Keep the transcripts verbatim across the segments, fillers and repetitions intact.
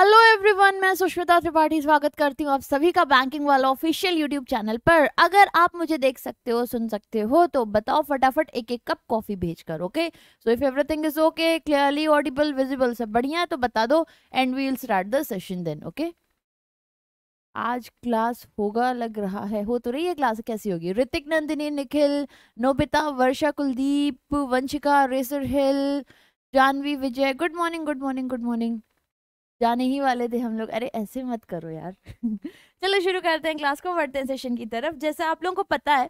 Hello everyone, मैं सुष्मिता त्रिपाठी स्वागत करती हूँ आप सभी का बैंकिंग वाला ऑफिशियल यूट्यूब चैनल पर। अगर आप मुझे देख सकते हो, सुन सकते हो तो बताओ फटाफट एक एक कप कॉफी भेजकर। Okay, so if everything is okay, clearly audible, visible, सब बढ़िया है तो बता दो and we will start the session then. Okay, आज क्लास होगा लग रहा है, हो तो रही है क्लास। कैसी होगी? ऋतिक, नंदिनी, निखिल, नोबिता, वर्षा, कुलदीप, वंशिका, रेसरहिल, Janvi, Vijay, good morning good morning good morning. जाने ही वाले थे हम लोग, अरे ऐसे मत करो यार। चलो शुरू करते हैं क्लास को, बढ़ते हैं सेशन की तरफ। जैसा आप लोगों को पता है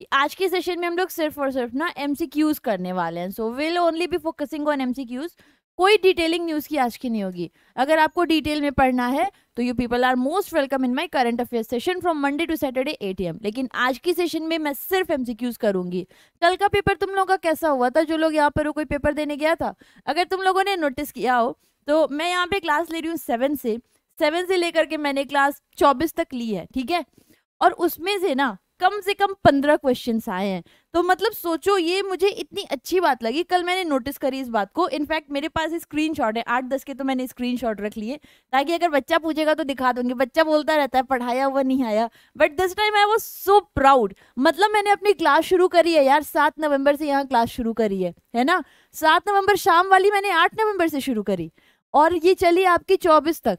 कि आज के सेशन में हम लोग सिर्फ और सिर्फ ना एमसीक्यूज करने वाले हैं। So will only be focusing on MCQs. कोई डिटेलिंग न्यूज़ की आज की नहीं होगी। अगर आपको डिटेल में पढ़ना है तो you people are most welcome in my current affair session from Monday to Saturday at A M. लेकिन आज की सेशन में मैं सिर्फ एमसीक्यूज करूंगी। कल का पेपर तुम लोगों का कैसा हुआ था? जो लोग यहाँ पर कोई पेपर देने गया था, अगर तुम लोगों ने नोटिस किया हो तो मैं यहाँ पे क्लास ले रही हूँ सेवन से सेवन से लेकर के मैंने क्लास चौबीस तक ली है, ठीक है। और उसमें से ना कम से कम पंद्रह क्वेश्चंस आए हैं। तो मतलब सोचो, ये मुझे इतनी अच्छी बात लगी, कल मैंने नोटिस करी इस बात को। इनफैक्ट मेरे पास स्क्रीनशॉट है, आठ दस के तो मैंने स्क्रीनशॉट रख लिए ताकि अगर बच्चा पूछेगा तो दिखा दूंगी। बच्चा बोलता रहता है पढ़ाया हुआ नहीं आया, but this time I was so proud. मतलब मैंने अपनी क्लास शुरू करी है यार, सात नवम्बर से यहाँ क्लास शुरू करी है, है ना। सात नवम्बर शाम वाली मैंने आठ नवम्बर से शुरू करी और ये चली आपकी चौबीस तक।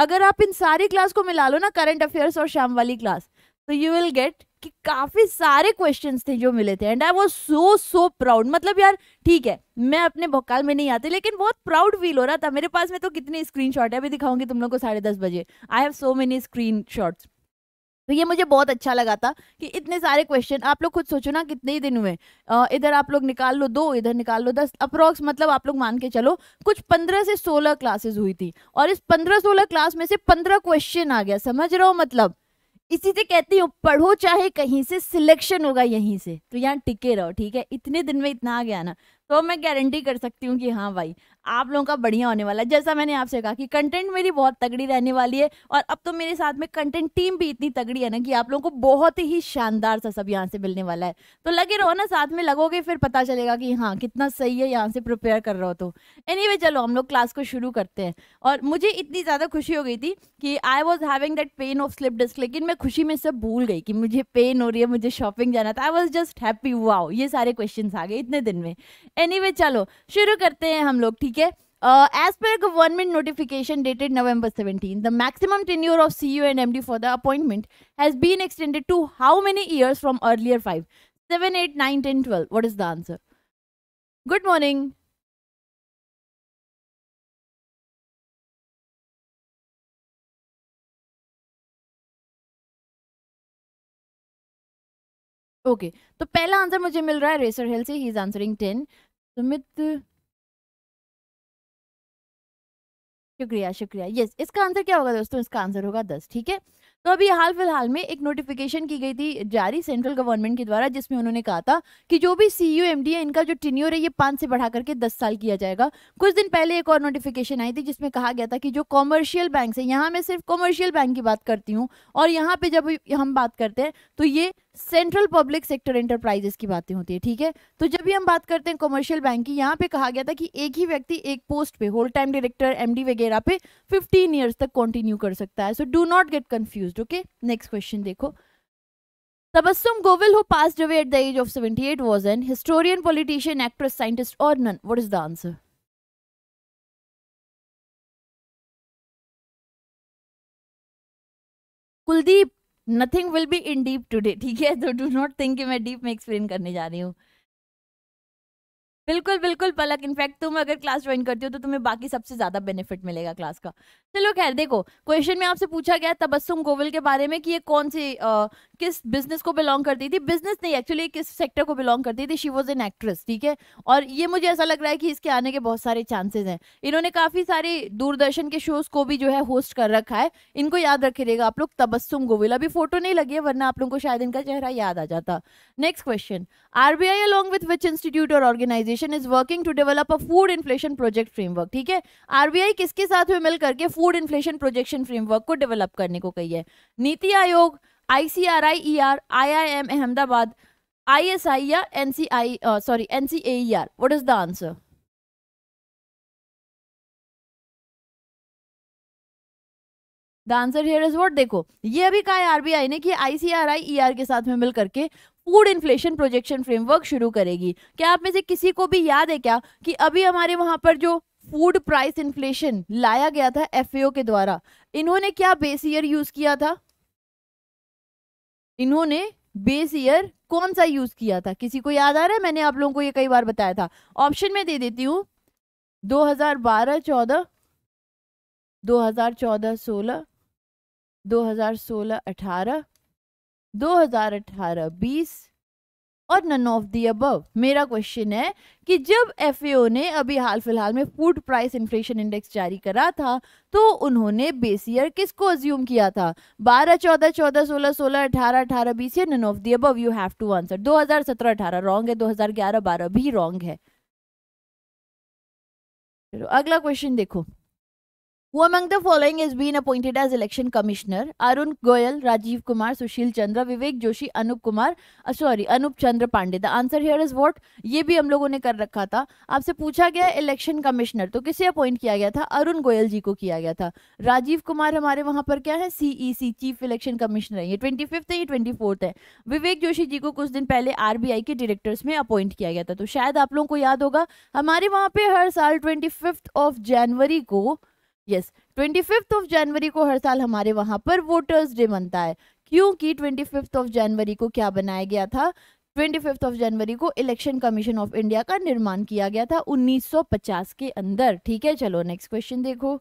अगर आप इन सारी क्लास को मिला लो ना, करंट अफेयर्स और शाम वाली क्लास, तो यू विल गेट कि काफी सारे क्वेश्चंस थे जो मिले थे and I was so so proud. मतलब यार ठीक है, मैं अपने भोकाल में नहीं आती लेकिन बहुत प्राउड फील हो रहा था। मेरे पास में तो कितने स्क्रीनशॉट है, अभी दिखाऊंगी तुम लोग को साढ़े दस बजे। I have so many screenshots. तो ये मुझे बहुत अच्छा लगा था कि इतने सारे क्वेश्चन। आप लोग खुद सोचो ना कितने ही दिन हुए, इधर आप लोग निकाल लो दो, इधर निकाल लो दस, अप्रोक्स मतलब आप लोग मान के चलो कुछ पंद्रह से सोलह क्लासेस हुई थी और इस पंद्रह सोलह क्लास में से पंद्रह क्वेश्चन आ गया। समझ रहे हो? मतलब इसी से कहती हूँ पढ़ो चाहे कहीं से, सिलेक्शन होगा यहीं से। तो यहाँ टिके रहो, ठीक है। इतने दिन में इतना आ गया ना, तो मैं गारंटी कर सकती हूँ कि हाँ भाई आप लोगों का बढ़िया होने वाला है। जैसा मैंने आपसे कहा कि कंटेंट मेरी बहुत तगड़ी रहने वाली है और अब तो मेरे साथ में कंटेंट टीम भी इतनी तगड़ी है ना कि आप लोगों को बहुत ही शानदार सा सब यहाँ से मिलने वाला है। तो लगे रहो ना, साथ में लगोगे फिर पता चलेगा कि हाँ कितना सही है यहाँ से प्रिपेयर कर रहा हो। तो एनीवे चलो हम लोग क्लास को शुरू करते हैं। और मुझे इतनी ज़्यादा खुशी हो गई थी कि I was having that pain of slip disc, लेकिन मैं खुशी में सब भूल गई कि मुझे पेन हो रही है, मुझे शॉपिंग जाना था। I was just happy, wow ये सारे क्वेश्चन आ गए इतने दिन में। एनीवे चलो शुरू करते हैं हम लोग, ठीक है। As per government notification dated November seventeen, the maximum tenure of CEO and MD for the appointment has been extended to how many years from earlier five, seven, eight, nine, ten, twelve? What is the answer? Good morning. Okay, तो पहला answer मुझे मिल रहा है रेसरहिल से, he is answering ten. Sumit, शुक्रिया शुक्रिया। यस, इसका आंसर क्या होगा दोस्तों? इसका आंसर होगा दस, ठीक है। तो अभी हाल फिलहाल में एक नोटिफिकेशन की गई थी जारी सेंट्रल गवर्नमेंट के द्वारा, जिसमें उन्होंने कहा था कि जो भी सीईओ एमडी है इनका जो टेन्योर है ये पाँच से बढ़ा करके दस साल किया जाएगा। कुछ दिन पहले एक और नोटिफिकेशन आई थी जिसमें कहा गया था कि जो कॉमर्शियल बैंक है, यहाँ मैं सिर्फ कॉमर्शियल बैंक की बात करती हूँ और यहाँ पे जब हम बात करते हैं तो ये सेंट्रल पब्लिक सेक्टर एंटरप्राइजेस की बातें होती है, ठीक है। तो जब भी हम बात करते हैं कॉमर्शियल बैंक की, यहाँ पे कहा गया था कि एक ही व्यक्ति एक पोस्ट पे होल टाइम डायरेक्टर, एमडी वगैरह पे फिफ्टीन इयर्स तक कंटिन्यू कर सकता है। So do not get confused, okay. Next question देखो, Tabassum Govil who passed away at the age of seventy eight was an historian, politician, actress, scientist और nun? What is the answer? Kuldeep, nothing will be in deep today, ठीक है। तो do not think कि मैं deep में explain करने जा रही हूँ। बिल्कुल बिल्कुल पलक, इनफैक्ट तुम अगर क्लास ज्वाइन करती हो तो तुम्हें बाकी सबसे ज्यादा बेनिफिट मिलेगा क्लास का। चलो खैर देखो, क्वेश्चन में आपसे पूछा गया तबस्सुम गोविल के बारे में कि ये कौन से आ, किस बिजनेस को बिलोंग करती थी, बिजनेस नहीं एक्चुअली किस सेक्टर को बिलोंग करती थी। शी वॉज एन एक्ट्रेस, ठीक है। और ये मुझे ऐसा लग रहा है कि इसके आने के बहुत सारे चांसेस हैं। इन्होंने काफी सारे दूरदर्शन के शोज को भी जो है होस्ट कर रखा है। इनको याद रखिएगा आप लोग, तबस्सुम गोविल। अभी फोटो नहीं लगी है वरना आप लोगों को शायद इनका चेहरा याद आ जाता। Next question, RBI along with which institute और organisation is working to develop a food inflation project framework, ठीक है। आरबीआई किसके साथ में मिल करके फूड इन्फ्लेशन प्रोजेक्शन फ्रेमवर्क को डेवलप करने को कही है? NITI Aayog, ICRIER, IIM Ahmedabad, ISI या NCI sorry NCAER? What is the answer? The answer here is what. देखो ये अभी कहा है आरबीआई ने कि आईसीआरआई ईआर के साथ में मिल करके फूड इन्फ्लेशन प्रोजेक्शन फ्रेमवर्क शुरू करेगी। क्या आप में से किसी को भी याद है क्या कि अभी हमारे वहां पर जो फूड प्राइस इन्फ्लेशन लाया गया था एफएओ के द्वारा, इन्होंने क्या बेस ईयर यूज किया था? इन्होंने बेस ईयर कौन सा यूज किया था? किसी को याद आ रहा है? मैंने आप लोगों को ये कई बार बताया था। ऑप्शन में दे देती हूँ दो हज़ार बारह चौदह, दो हज़ार चौदह सोलह, दो हज़ार सोलह अठारह, दो हज़ार अठारह बीस और नन ऑफ दी अबव। मेरा क्वेश्चन है कि जब एफएओ ने अभी हाल फिलहाल में फूड प्राइस इन्फ्लेशन इंडेक्स जारी करा था तो उन्होंने बेस ईयर किसको अज्यूम किया था? बारह चौदह चौदह सोलह सोलह अठारह अठारह बीस या none of the above? You have to answer. दो हज़ार सत्रह अठारह रॉन्ग है, दो हज़ार ग्यारह बारह भी रॉन्ग है। चलो अगला क्वेश्चन देखो। Who among the following has been appointed as election commissioner? Arun Goyal, Rajiv Kumar, Sushil Chandra, Vivek Joshi, Anup Kumar, uh, sorry Anup Chandra Pandey. The answer here is what? ये भी हम लोगों ने कर रखा था। आपसे पूछा गया इलेक्शन कमिश्नर तो किसे अपॉइंट किया गया था? अरुण गोयल जी को किया गया था। राजीव कुमार हमारे वहां पर क्या है? सीईसी चीफ इलेक्शन कमिश्नर है। ये ट्वेंटी फिफ्थ है, ये ट्वेंटी फोर्थ है। विवेक जोशी जी को कुछ दिन पहले आरबीआई के डायरेक्टर्स में अपॉइंट किया गया था। तो शायद आप लोगों को याद होगा हमारे वहां पे हर साल ट्वेंटी फिफ्थ ऑफ जनवरी को यस ट्वेंटी फ़िफ़्थ ऑफ जनवरी को हर साल हमारे वहां पर वोटर्स डे मनता है, क्योंकि ट्वेंटी फ़िफ़्थ ऑफ जनवरी को क्या बनाया गया था? ट्वेंटी फ़िफ़्थ ऑफ जनवरी को इलेक्शन कमीशन ऑफ इंडिया का निर्माण किया गया था उन्नीस सौ पचास के अंदर। ठीक है, चलो नेक्स्ट क्वेश्चन देखो।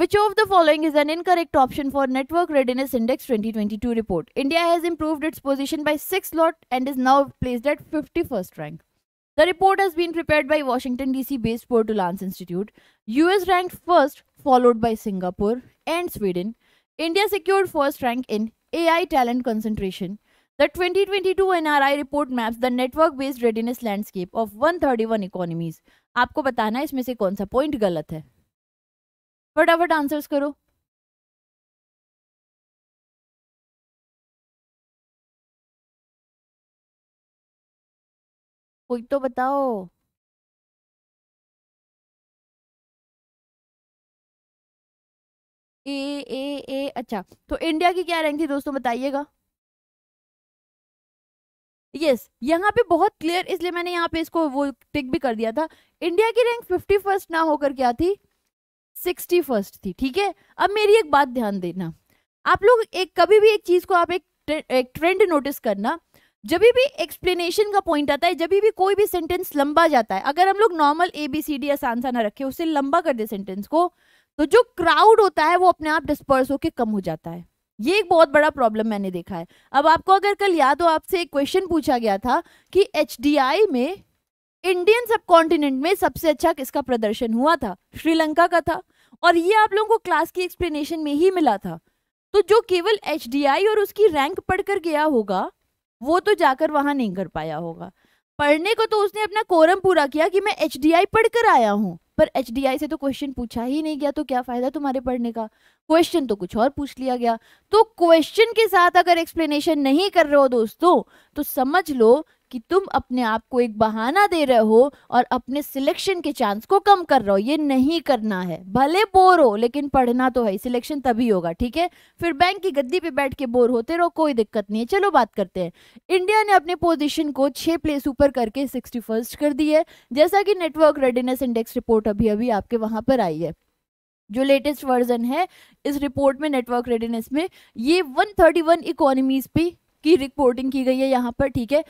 Which of the following is an incorrect option for Network Readiness Index twenty twenty-two report? India has improved its position by six lot and is now placed at fifty-first rank. The report has been prepared by Washington D C based Port Lance Institute. U S ranked first, followed by Singapore and Sweden. India secured first rank in A I talent concentration. The twenty twenty-two N R I report maps the network based readiness landscape of one hundred thirty-one economies. आपको बताना है इसमें से कौन सा point गलत है। फटाफट आंसर्स करो। कोई तो बताओ। ए ए ए अच्छा तो इंडिया की क्या रैंक थी दोस्तों बताइएगा। यस yes, यहाँ पे बहुत क्लियर, इसलिए मैंने यहाँ पे इसको वो टिक भी कर दिया था। इंडिया की रैंक फिफ्टी फर्स्ट ना होकर क्या थी? सिक्सटी फर्स्ट थी। ठीक है, अब मेरी एक बात ध्यान देना आप लोग, एक कभी भी एक चीज को आप एक, एक ट्रेंड नोटिस करना। जब भी एक्सप्लेनेशन का पॉइंट आता है, जब भी कोई भी सेंटेंस लंबा जाता है, अगर हम लोग normal A B C D आसान सा ना रखे, उससे लंबा कर दे सेंटेंस को, तो जो क्राउड होता है वो अपने आप डिस्पर्स होकर कम हो जाता है। ये एक बहुत बड़ा प्रॉब्लम मैंने देखा है। अब आपको अगर कल याद हो आपसे एक क्वेश्चन पूछा गया था कि एच डी आई में इंडियन सब कॉन्टिनेंट में सबसे अच्छा किसका प्रदर्शन हुआ था? श्रीलंका का था, और ये आप लोगों को क्लास की एक्सप्लेनेशन में ही मिला था। तो जो केवल एच डी आई और उसकी रैंक पढ़कर गया होगा वो तो जाकर वहां नहीं कर पाया होगा। पढ़ने को तो उसने अपना कोरम पूरा किया कि मैं एच डी आई पढ़कर आया हूँ, पर एच डी आई से तो क्वेश्चन पूछा ही नहीं गया, तो क्या फायदा तुम्हारे पढ़ने का? क्वेश्चन तो कुछ और पूछ लिया गया। तो क्वेश्चन के साथ अगर एक्सप्लेनेशन नहीं कर रहे हो दोस्तों, तो समझ लो कि तुम अपने आप को एक बहाना दे रहे हो और अपने सिलेक्शन के चांस को कम कर रहे हो। ये नहीं करना है। भले बोर हो लेकिन पढ़ना तो है, सिलेक्शन तभी होगा। ठीक है, फिर बैंक की गद्दी पे बैठ के बोर होते रहो, कोई दिक्कत नहीं है। चलो बात करते हैं। इंडिया ने अपने पोजीशन को छह प्लेस ऊपर करके सिक्सटी फर्स्ट कर दी है, जैसा कि नेटवर्क रेडिनेस इंडेक्स रिपोर्ट अभी अभी आपके वहां पर आई है। जो लेटेस्ट वर्जन है इस रिपोर्ट में नेटवर्क रेडिनेस में ये वन थर्टी वन इकोनॉमीज पे की रिपोर्टिंग की गई है यहाँ पर। ठीक है,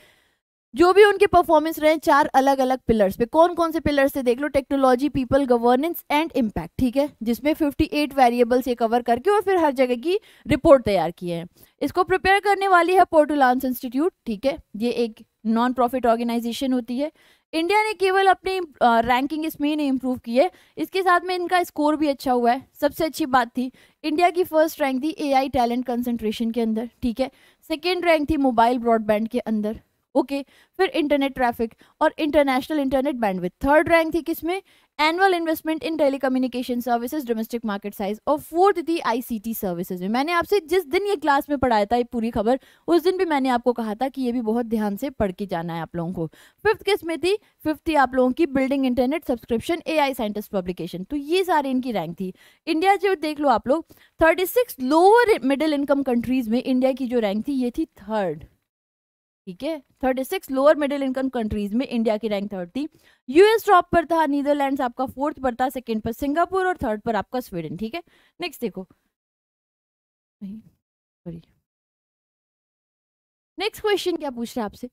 जो भी उनके परफॉर्मेंस रहे चार अलग अलग पिलर्स पे। कौन कौन से पिलर्स से देख लो, technology, people, governance and impact. ठीक है, जिसमें अट्ठावन वेरिएबल्स ये कवर करके और फिर हर जगह की रिपोर्ट तैयार किए हैं। इसको प्रिपेयर करने वाली है पोर्ट लांस इंस्टीट्यूट। ठीक है, ये एक नॉन प्रॉफिट ऑर्गेनाइजेशन होती है। इंडिया ने केवल अपनी रैंकिंग इसमें नहीं इम्प्रूव की है, इसके साथ में इनका स्कोर भी अच्छा हुआ है। सबसे अच्छी बात थी इंडिया की फर्स्ट रैंक थी एआई टैलेंट कंसंट्रेशन के अंदर। ठीक है, सेकेंड रैंक थी मोबाइल ब्रॉडबैंड के अंदर, ओके okay, फिर इंटरनेट ट्रैफिक और international internet bandwidth. Third rank थी किसमें? Annual investment in telecommunication services, domestic market size. और फोर्थ थी आईसीटी सर्विसेज में। मैंने आपसे जिस दिन ये क्लास में पढ़ाया था ये पूरी खबर, उस दिन भी मैंने आपको कहा था कि ये भी बहुत ध्यान से पढ़ के जाना है आप लोगों को। फिफ्थ किस में थी? फिफ्थ थी आप लोगों की building internet subscription, AI scientist publication. तो ये सारे इनकी रैंक थी। इंडिया जो देख लो आप लोग, thirty six lower middle income countries में इंडिया की जो रैंक थी ये थी थर्ड, ठीक है। Thirty six lower middle income countries में इंडिया की रैंक थर्ड थी। यूएस टॉप पर था, नीदरलैंड्स आपका फोर्थ पर था, सेकंड पर सिंगापुर और थर्ड पर आपका स्वीडन, ठीक है। नेक्स्ट देखो, नहीं सॉरी, नेक्स्ट क्वेश्चन क्या पूछ रहा है आपसे?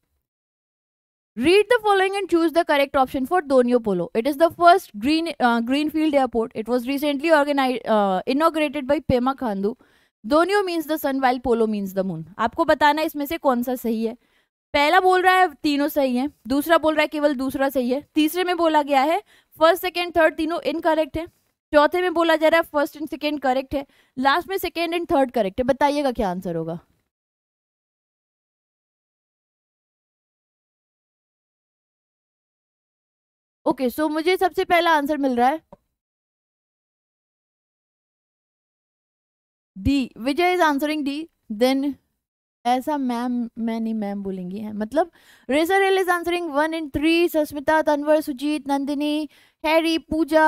Read the following and choose the correct option for Donyi Polo. It is the first green greenfield airport. It was recently organise inaugurated by Pema Khandu. Donyi means the sun while Polo means the moon. आपको बताना इसमें से कौन सा सही है। पहला बोल रहा है तीनों सही है, दूसरा बोल रहा है केवल दूसरा सही है, तीसरे में बोला गया है फर्स्ट सेकंड थर्ड तीनों इनकरेक्ट है, चौथे में बोला जा रहा है फर्स्ट एंड सेकंड करेक्ट है, लास्ट में सेकंड एंड थर्ड करेक्ट है। बताइएगा क्या आंसर होगा। ओके okay, सो so मुझे सबसे पहला आंसर मिल रहा है D. Vijay is answering D. Then ऐसा मैम, मैं नहीं मैम बोलेंगी है, मतलब रेसरहिल is answering one in three. Sushmita, Tanwar, Sujeet, Nandini, Harry, Pooja,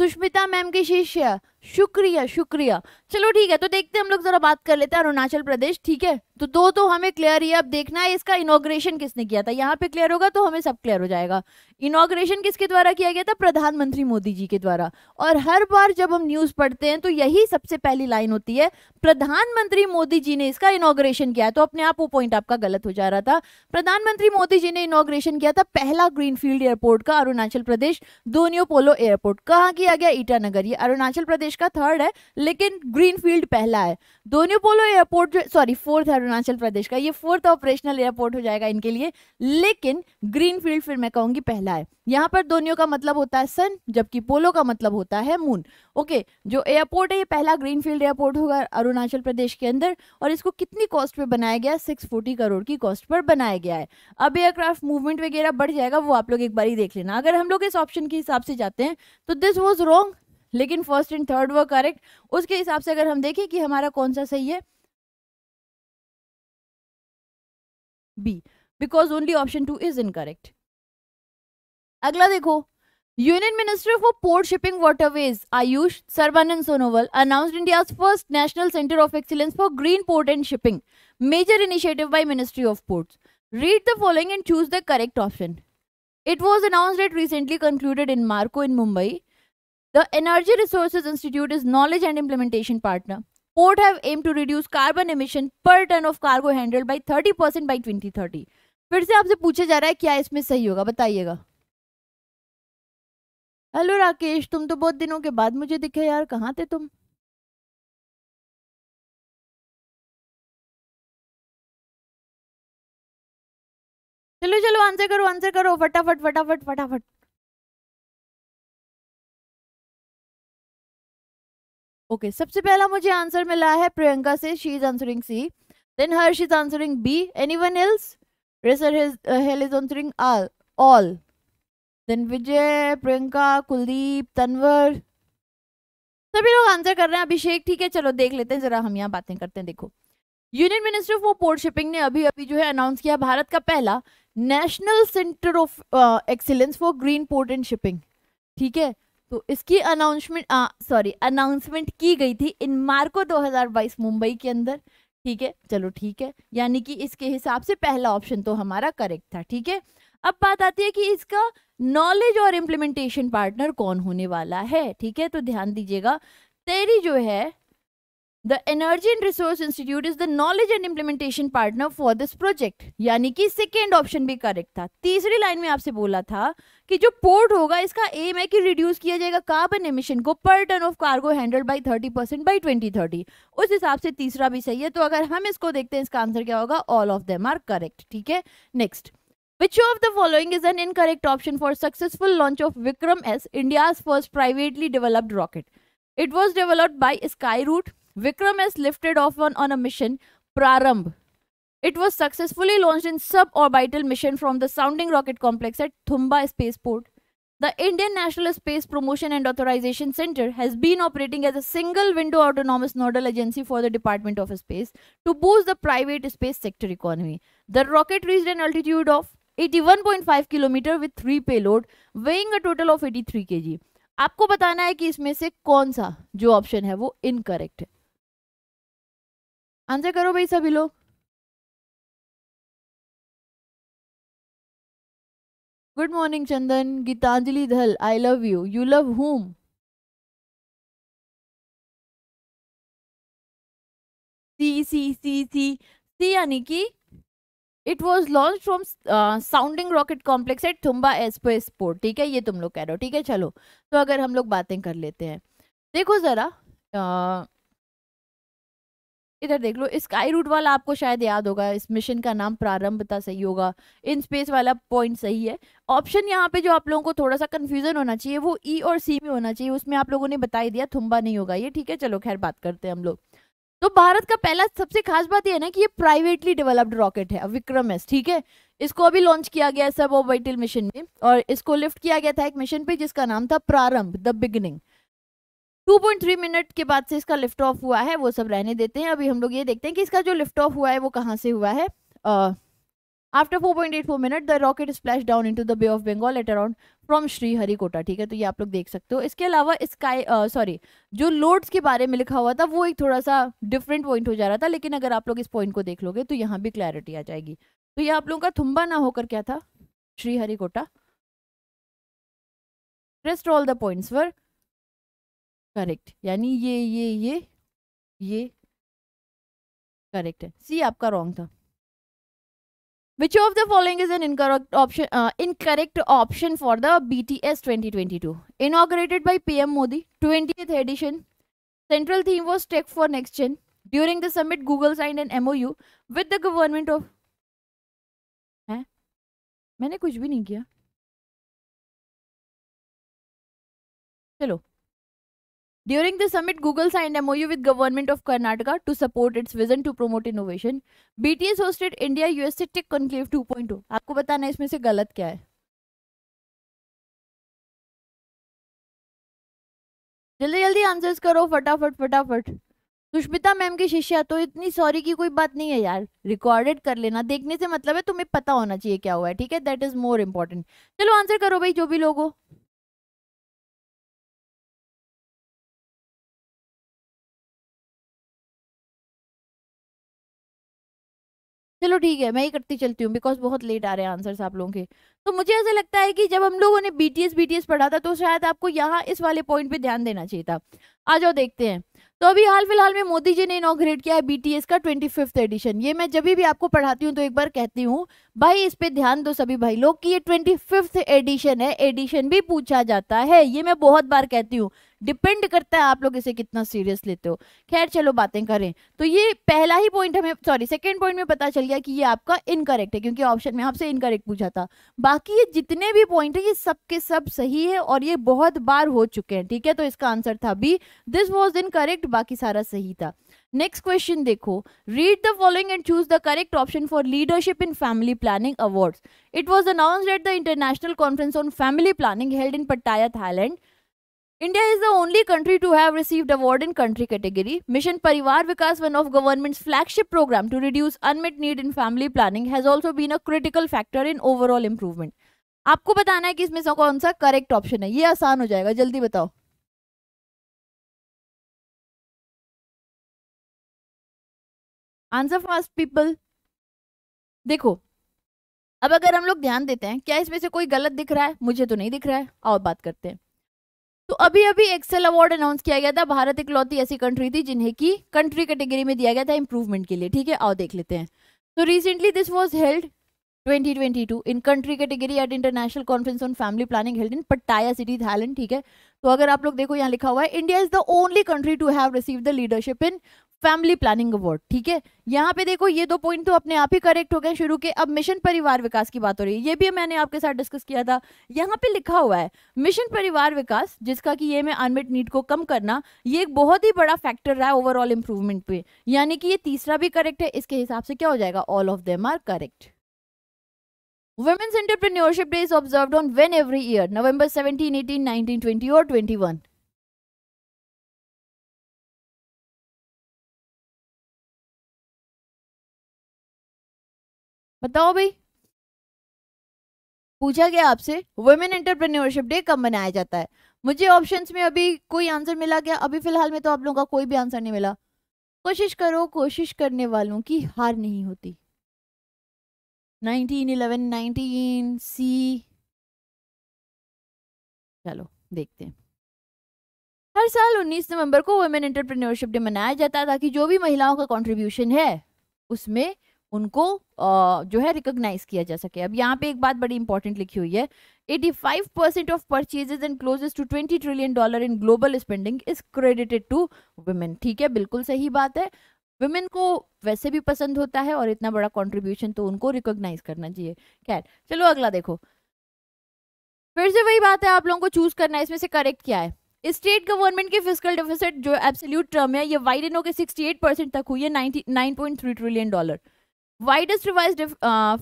Sushmita ma'am की शिष्या। शुक्रिया शुक्रिया। चलो ठीक है, तो देखते हैं हम लोग, जरा बात कर लेते हैं अरुणाचल प्रदेश, ठीक है। तो दो तो हमें क्लियर ही, अब देखना है इसका इनॉग्रेशन किसने किया था। यहाँ पे क्लियर होगा तो हमें सब क्लियर हो जाएगा। इनॉग्रेशन किसके द्वारा किया गया था? प्रधानमंत्री मोदी जी के द्वारा। और हर बार जब हम न्यूज पढ़ते हैं तो यही सबसे पहली लाइन होती है, प्रधानमंत्री मोदी जी ने इसका इनॉग्रेशन किया। तो अपने आप वो पॉइंट आपका गलत हो जा रहा था। प्रधानमंत्री मोदी जी ने इनॉग्रेशन किया था पहला ग्रीनफील्ड एयरपोर्ट का, अरुणाचल प्रदेश, डोनियो पोलो एयरपोर्ट। कहाँ किया गया? ईटानगर। ये अरुणाचल प्रदेश का थर्ड है लेकिन ग्रीनफील्ड पहला है। Donyi Polo airport sorry fourth है अरुणाचल प्रदेश का, ये फोर्थ ऑपरेशनल एयरपोर्ट हो जाएगा इनके लिए, लेकिन ग्रीनफील्ड फिर मैं कहूंगी पहला है। यहाँ पर डोनियो का मतलब होता है सन, जबकि पोलो का मतलब होता है मून। ओके, जो एयरपोर्ट है ये पहला ग्रीनफील्ड एयरपोर्ट होगा अरुणाचल प्रदेश के अंदर। और इसको कितनी कॉस्ट पर बनाया गया? सिक्स फोर्टी करोड़ की कॉस्ट पर बनाया गया है। अब एयरक्राफ्ट मूवमेंट वगैरह बढ़ जाएगा, वो आप लोग एक बार ही देख लेना। अगर हम लोग इस ऑप्शन के हिसाब से जाते हैं तो दिस वॉज रॉन्ग, लेकिन फर्स्ट एंड थर्ड वो करेक्ट। उसके हिसाब से अगर हम देखें कि हमारा कौन सा सही है, B, because only option two is incorrect. अगला देखो, union minister for port, shipping, waterways AYUSH Sarbananda Sonowal announced India's first national centre of excellence for green port and shipping, major initiative by ministry of ports. Read the following and choose the correct option. It was announced at recently concluded in Marco in Mumbai. The Energy Resources Institute is knowledge and implementation partner. Port have aimed to reduce carbon emission per ton of cargo handled by thirty percent by twenty thirty. फिर से आपसे पूछा जा रहा है क्या इसमें सही होगा, बताइएगा। हेलो राकेश, तुम तो बहुत दिनों के बाद मुझे दिखे यार, कहाँ थे तुम? चलो चलो आंसर करो, आंसर करो फटाफट फटाफट फटाफट। ओके okay, सबसे पहला मुझे आंसर मिला है प्रियंका से, she is answering C. Then Harsh is answering B. Anyone else? रेसरहिल is answering all. Then Vijay, Priyanka, Kuldeep, Tanwar, सभी लोग आंसर कर रहे हैं। अभिषेक, ठीक है, चलो देख लेते हैं जरा, हम यहाँ बातें करते हैं। देखो, union minister for port shipping ने अभी अभी जो है अनाउंस किया भारत का पहला national centre of excellence for green port and shipping, ठीक है। तो इसकी अनाउंसमेंट सॉरी अनाउंसमेंट की गई थी इन मार्को दो हज़ार बाईस मुंबई के अंदर, ठीक है। चलो ठीक है, यानी कि इसके हिसाब से पहला ऑप्शन तो हमारा करेक्ट था, ठीक है। अब बात आती है कि इसका नॉलेज और इम्प्लीमेंटेशन पार्टनर कौन होने वाला है, ठीक है, तो ध्यान दीजिएगा। तेरी जो है the energy and resource institute is the knowledge and implementation partner for this project, यानी कि सेकेंड ऑप्शन भी करेक्ट था। तीसरी लाइन में आपसे बोला था कि जो पोर्ट होगा इसका एम है कि रिड्यूस किया जाएगा कार्बन एमिशन को per ton of cargo handled by thirty percent by twenty thirty. उस हिसाब से तीसरा भी सही है। तो अगर हम इसको देखते हैं इसका आंसर क्या होगा? All of them are correct, ठीक है। Next, Which of the following is an incorrect option for successful launch of Vikram S, India's first privately developed rocket? It was developed by Skyroot. Vikram S lifted off on, on a mission Prarambh. It was successfully launched in suborbital mission from the sounding rocket complex at Thumba Spaceport. The Indian National Space Promotion and Authorization Center has been operating as a single-window autonomous nodal agency for the Department of Space to boost the private space sector economy. The rocket reached an altitude of eighty-one point five kilometer with three payload, weighing a total of eighty-three kilograms. आपको बताना है कि इसमें से कौन सा जो option है वो इनकरेक्ट है. आंसर करो भाई सभी लोग. Good morning Chandan. Geetanjali Dhal, I love you. You love whom? C C C C C यानी कि it was launch from sounding rocket complex at Thumba spaceport. ठीक है, ये तुम लोग कह रहे हो. ठीक है चलो, तो अगर हम लोग बातें कर लेते हैं, देखो जरा uh, इधर देख लो. स्काई रूट वाला आपको शायद याद होगा. इस मिशन का नाम प्रारंभ था, सही होगा. इन स्पेस वाला पॉइंट सही है. ऑप्शन यहाँ पे जो आप लोगों को थोड़ा सा कंफ्यूजन होना चाहिए वो ई और सी में होना चाहिए. उसमें आप लोगों ने बता ही दिया, थुम्बा नहीं होगा ये. ठीक है चलो, खैर बात करते हैं हम लोग. तो भारत का पहला सबसे खास बात यह है ना कि ये प्राइवेटली डेवलप्ड रॉकेट है विक्रम एस. ठीक है, इसको अभी लॉन्च किया गया है सब ऑर्बिटल मिशन में, और इसको लिफ्ट किया गया था एक मिशन पे जिसका नाम था प्रारंभ, द बिगिनिंग. दो पॉइंट तीन मिनट के बाद से इसका लिफ्ट ऑफ हुआ है. वो सब रहने देते हैं, अभी हम लोग ये देखते हैं कि इसका जो लिफ्ट ऑफ हुआ है वो कहाँ से हुआ है. After four point eight four minute the rocket splash down into the bay of Bengal at around from Sriharikota. ठीक है, तो ये आप लोग देख सकते हो. इसके अलावा स्काई सॉरी जो लोड्स के बारे में लिखा हुआ था वो एक थोड़ा सा डिफरेंट पॉइंट हो जा रहा था, लेकिन अगर आप लोग इस पॉइंट को देख लोगे तो यहाँ भी क्लैरिटी आ जाएगी. तो ये आप लोगों का थुम्बा ना होकर क्या था, Sriharikota. Rest all the points were correct, यानी ये ये ये ये करेक्ट है. सी आपका रॉन्ग था. Which of the following is an incorrect option? Uh, incorrect option for the B T S twenty twenty-two inaugurated by P M Modi, twentieth edition. Central theme was tech for next gen. During the summit, Google signed an M O U with the government of. हैं? मैंने कुछ भी नहीं किया. चलो. During the summit, Google signed M O U with Government of Karnataka to support its vision to promote innovation. B T S hosted India U S A Tech Conclave two point oh. आपको बताना है इसमें से गलत क्या है. जल्दी जल्दी आंसर्स करो फटाफट फटाफट. सुष्मिता मैम की शिष्या तो इतनी सॉरी की कोई बात नहीं है यार. रिकॉर्डेड कर लेना, देखने से मतलब है तुम्हें पता होना चाहिए क्या हुआ है. ठीक है, दैट इज मोर इम्पोर्टेंट. चलो आंसर करो भाई जो भी लोग हो. चलो ठीक है, मैं ही करती चलती हूँ बिकॉज बहुत लेट आ रहे हैं आंसर्स आप लोगों के. तो मुझे ऐसा लगता है कि जब हम लोगों ने बीटीएस बीटीएस पढ़ा था तो शायद आपको यहाँ इस वाले पॉइंट पे ध्यान देना चाहिए था. आ जाओ देखते हैं. तो अभी हाल फिलहाल में मोदी जी ने इनॉग्रेट किया है बीटीएस का ट्वेंटी फिफ्थ एडिशन. ये मैं जब भी आपको पढ़ाती हूँ तो एक बार कहती हूँ भाई इस पर ध्यान दो सभी भाई लोग कि ये ट्वेंटी फिफ्थ एडिशन है. एडिशन भी पूछा जाता है, ये मैं बहुत बार कहती हूँ. डिपेंड करता है आप लोग इसे कितना सीरियस लेते हो. खैर चलो बातें करें, तो ये पहला ही पॉइंट हमें सॉरी सेकंड पॉइंट में पता चल गया कि ये आपका इनकरेक्ट है क्योंकि ऑप्शन में आपसे इनकरेक्ट पूछा था. बाकी ये जितने भी पॉइंट है ये सब के सब सही है और ये बहुत बार हो चुके हैं. ठीक है, तो इसका आंसर था बी, दिस वॉज इनकरेक्ट. बाकी सारा सही था. नेक्स्ट क्वेश्चन देखो. Read the following and choose the correct option for leadership in family planning awards. It was announced at the international conference on family planning held in Pattaya, Thailand. India is the only country to have received award in country category. Mission Parivar Vikas, one of government's flagship program to reduce unmet need in family planning, has also been a critical factor in overall improvement. आपको बताना है कि इसमें से कौन सा correct option है. ये आसान हो जाएगा, जल्दी बताओ. Answer fast people. देखो अब अगर हम लोग ध्यान देते हैं, क्या इसमें से कोई गलत दिख रहा है? मुझे तो नहीं दिख रहा है. और बात करते हैं. तो अभी अभी एक्सेल अवार्ड अनाउंस किया गया था. भारत इकलौती ऐसी कंट्री थी जिन्हें की कंट्री कैटेगरी में दिया गया था इंप्रूवमेंट के लिए. ठीक है, आओ देख लेते हैं. तो recently this was held twenty twenty two in country category at international conference on family planning held in Pattaya city, Thailand. ठीक है, तो अगर आप लोग देखो यहाँ लिखा हुआ है India is the only country to have received the leadership in family planning award. ठीक है, यहाँ पे देखो ये दो पॉइंट तो अपने आप ही करेक्ट हो गए शुरू के। अब मिशन परिवार विकास की बात हो रही है, ये भी मैंने आपके साथ डिस्कस किया था। यहाँ पे लिखा हुआ है मिशन परिवार विकास, जिसका कि ये में अनमेट नीड को कम करना, ये एक बहुत ही बड़ा फैक्टर रहा है ओवरऑल इम्प्रूवमेंट पे, यानी कि ये तीसरा भी करेक्ट है। इसके हिसाब से क्या हो जाएगा, all of them are correct. Women's Entrepreneurship Day is observed on when every year? November seventeenth, eighteenth, nineteenth, twentieth or twenty-first? बताओ भाई, पूछा गया आपसे वुमेन एंटरप्रेन्योरशिप डे कब मनाया जाता है। मुझे ऑप्शंस में अभी कोई आंसर मिला क्या? अभी फिलहाल में तो आप लोगों का कोई भी आंसर नहीं मिला। कोशिश करो, कोशिश करने वालों की हार नहीं होती। Nineteen, eleven, nineteen, C. चलो देखते हैं। हर साल उन्नीस नवंबर को वुमेन एंटरप्रेन्योरशिप डे मनाया जाता है, ताकि जो भी महिलाओं का कंट्रीब्यूशन है उसमें उनको आ, जो है रिकॉग्नाइज किया जा सके। अब यहाँ पे एक बात बड़ी इंपॉर्टेंट लिखी हुई है, eighty-five percent of purchases and closes to twenty trillion dollar in global spending is credited to women. ठीक है, बिल्कुल सही बात है। वुमेन को वैसे भी पसंद होता है और इतना बड़ा कंट्रीब्यूशन तो उनको रिकॉग्नाइज करना चाहिए। खैर चलो अगला देखो, फिर से वही बात है, आप लोगों को चूज करना है इसमें से करेक्ट क्या है। स्टेट गवर्नमेंट की फिस्कल डेफिसिट जो एब्सोल्यूट टर्म है, ये वाइडन होकर अड़सठ परसेंट तक हुई है, nine point three trillion dollar. Widest revise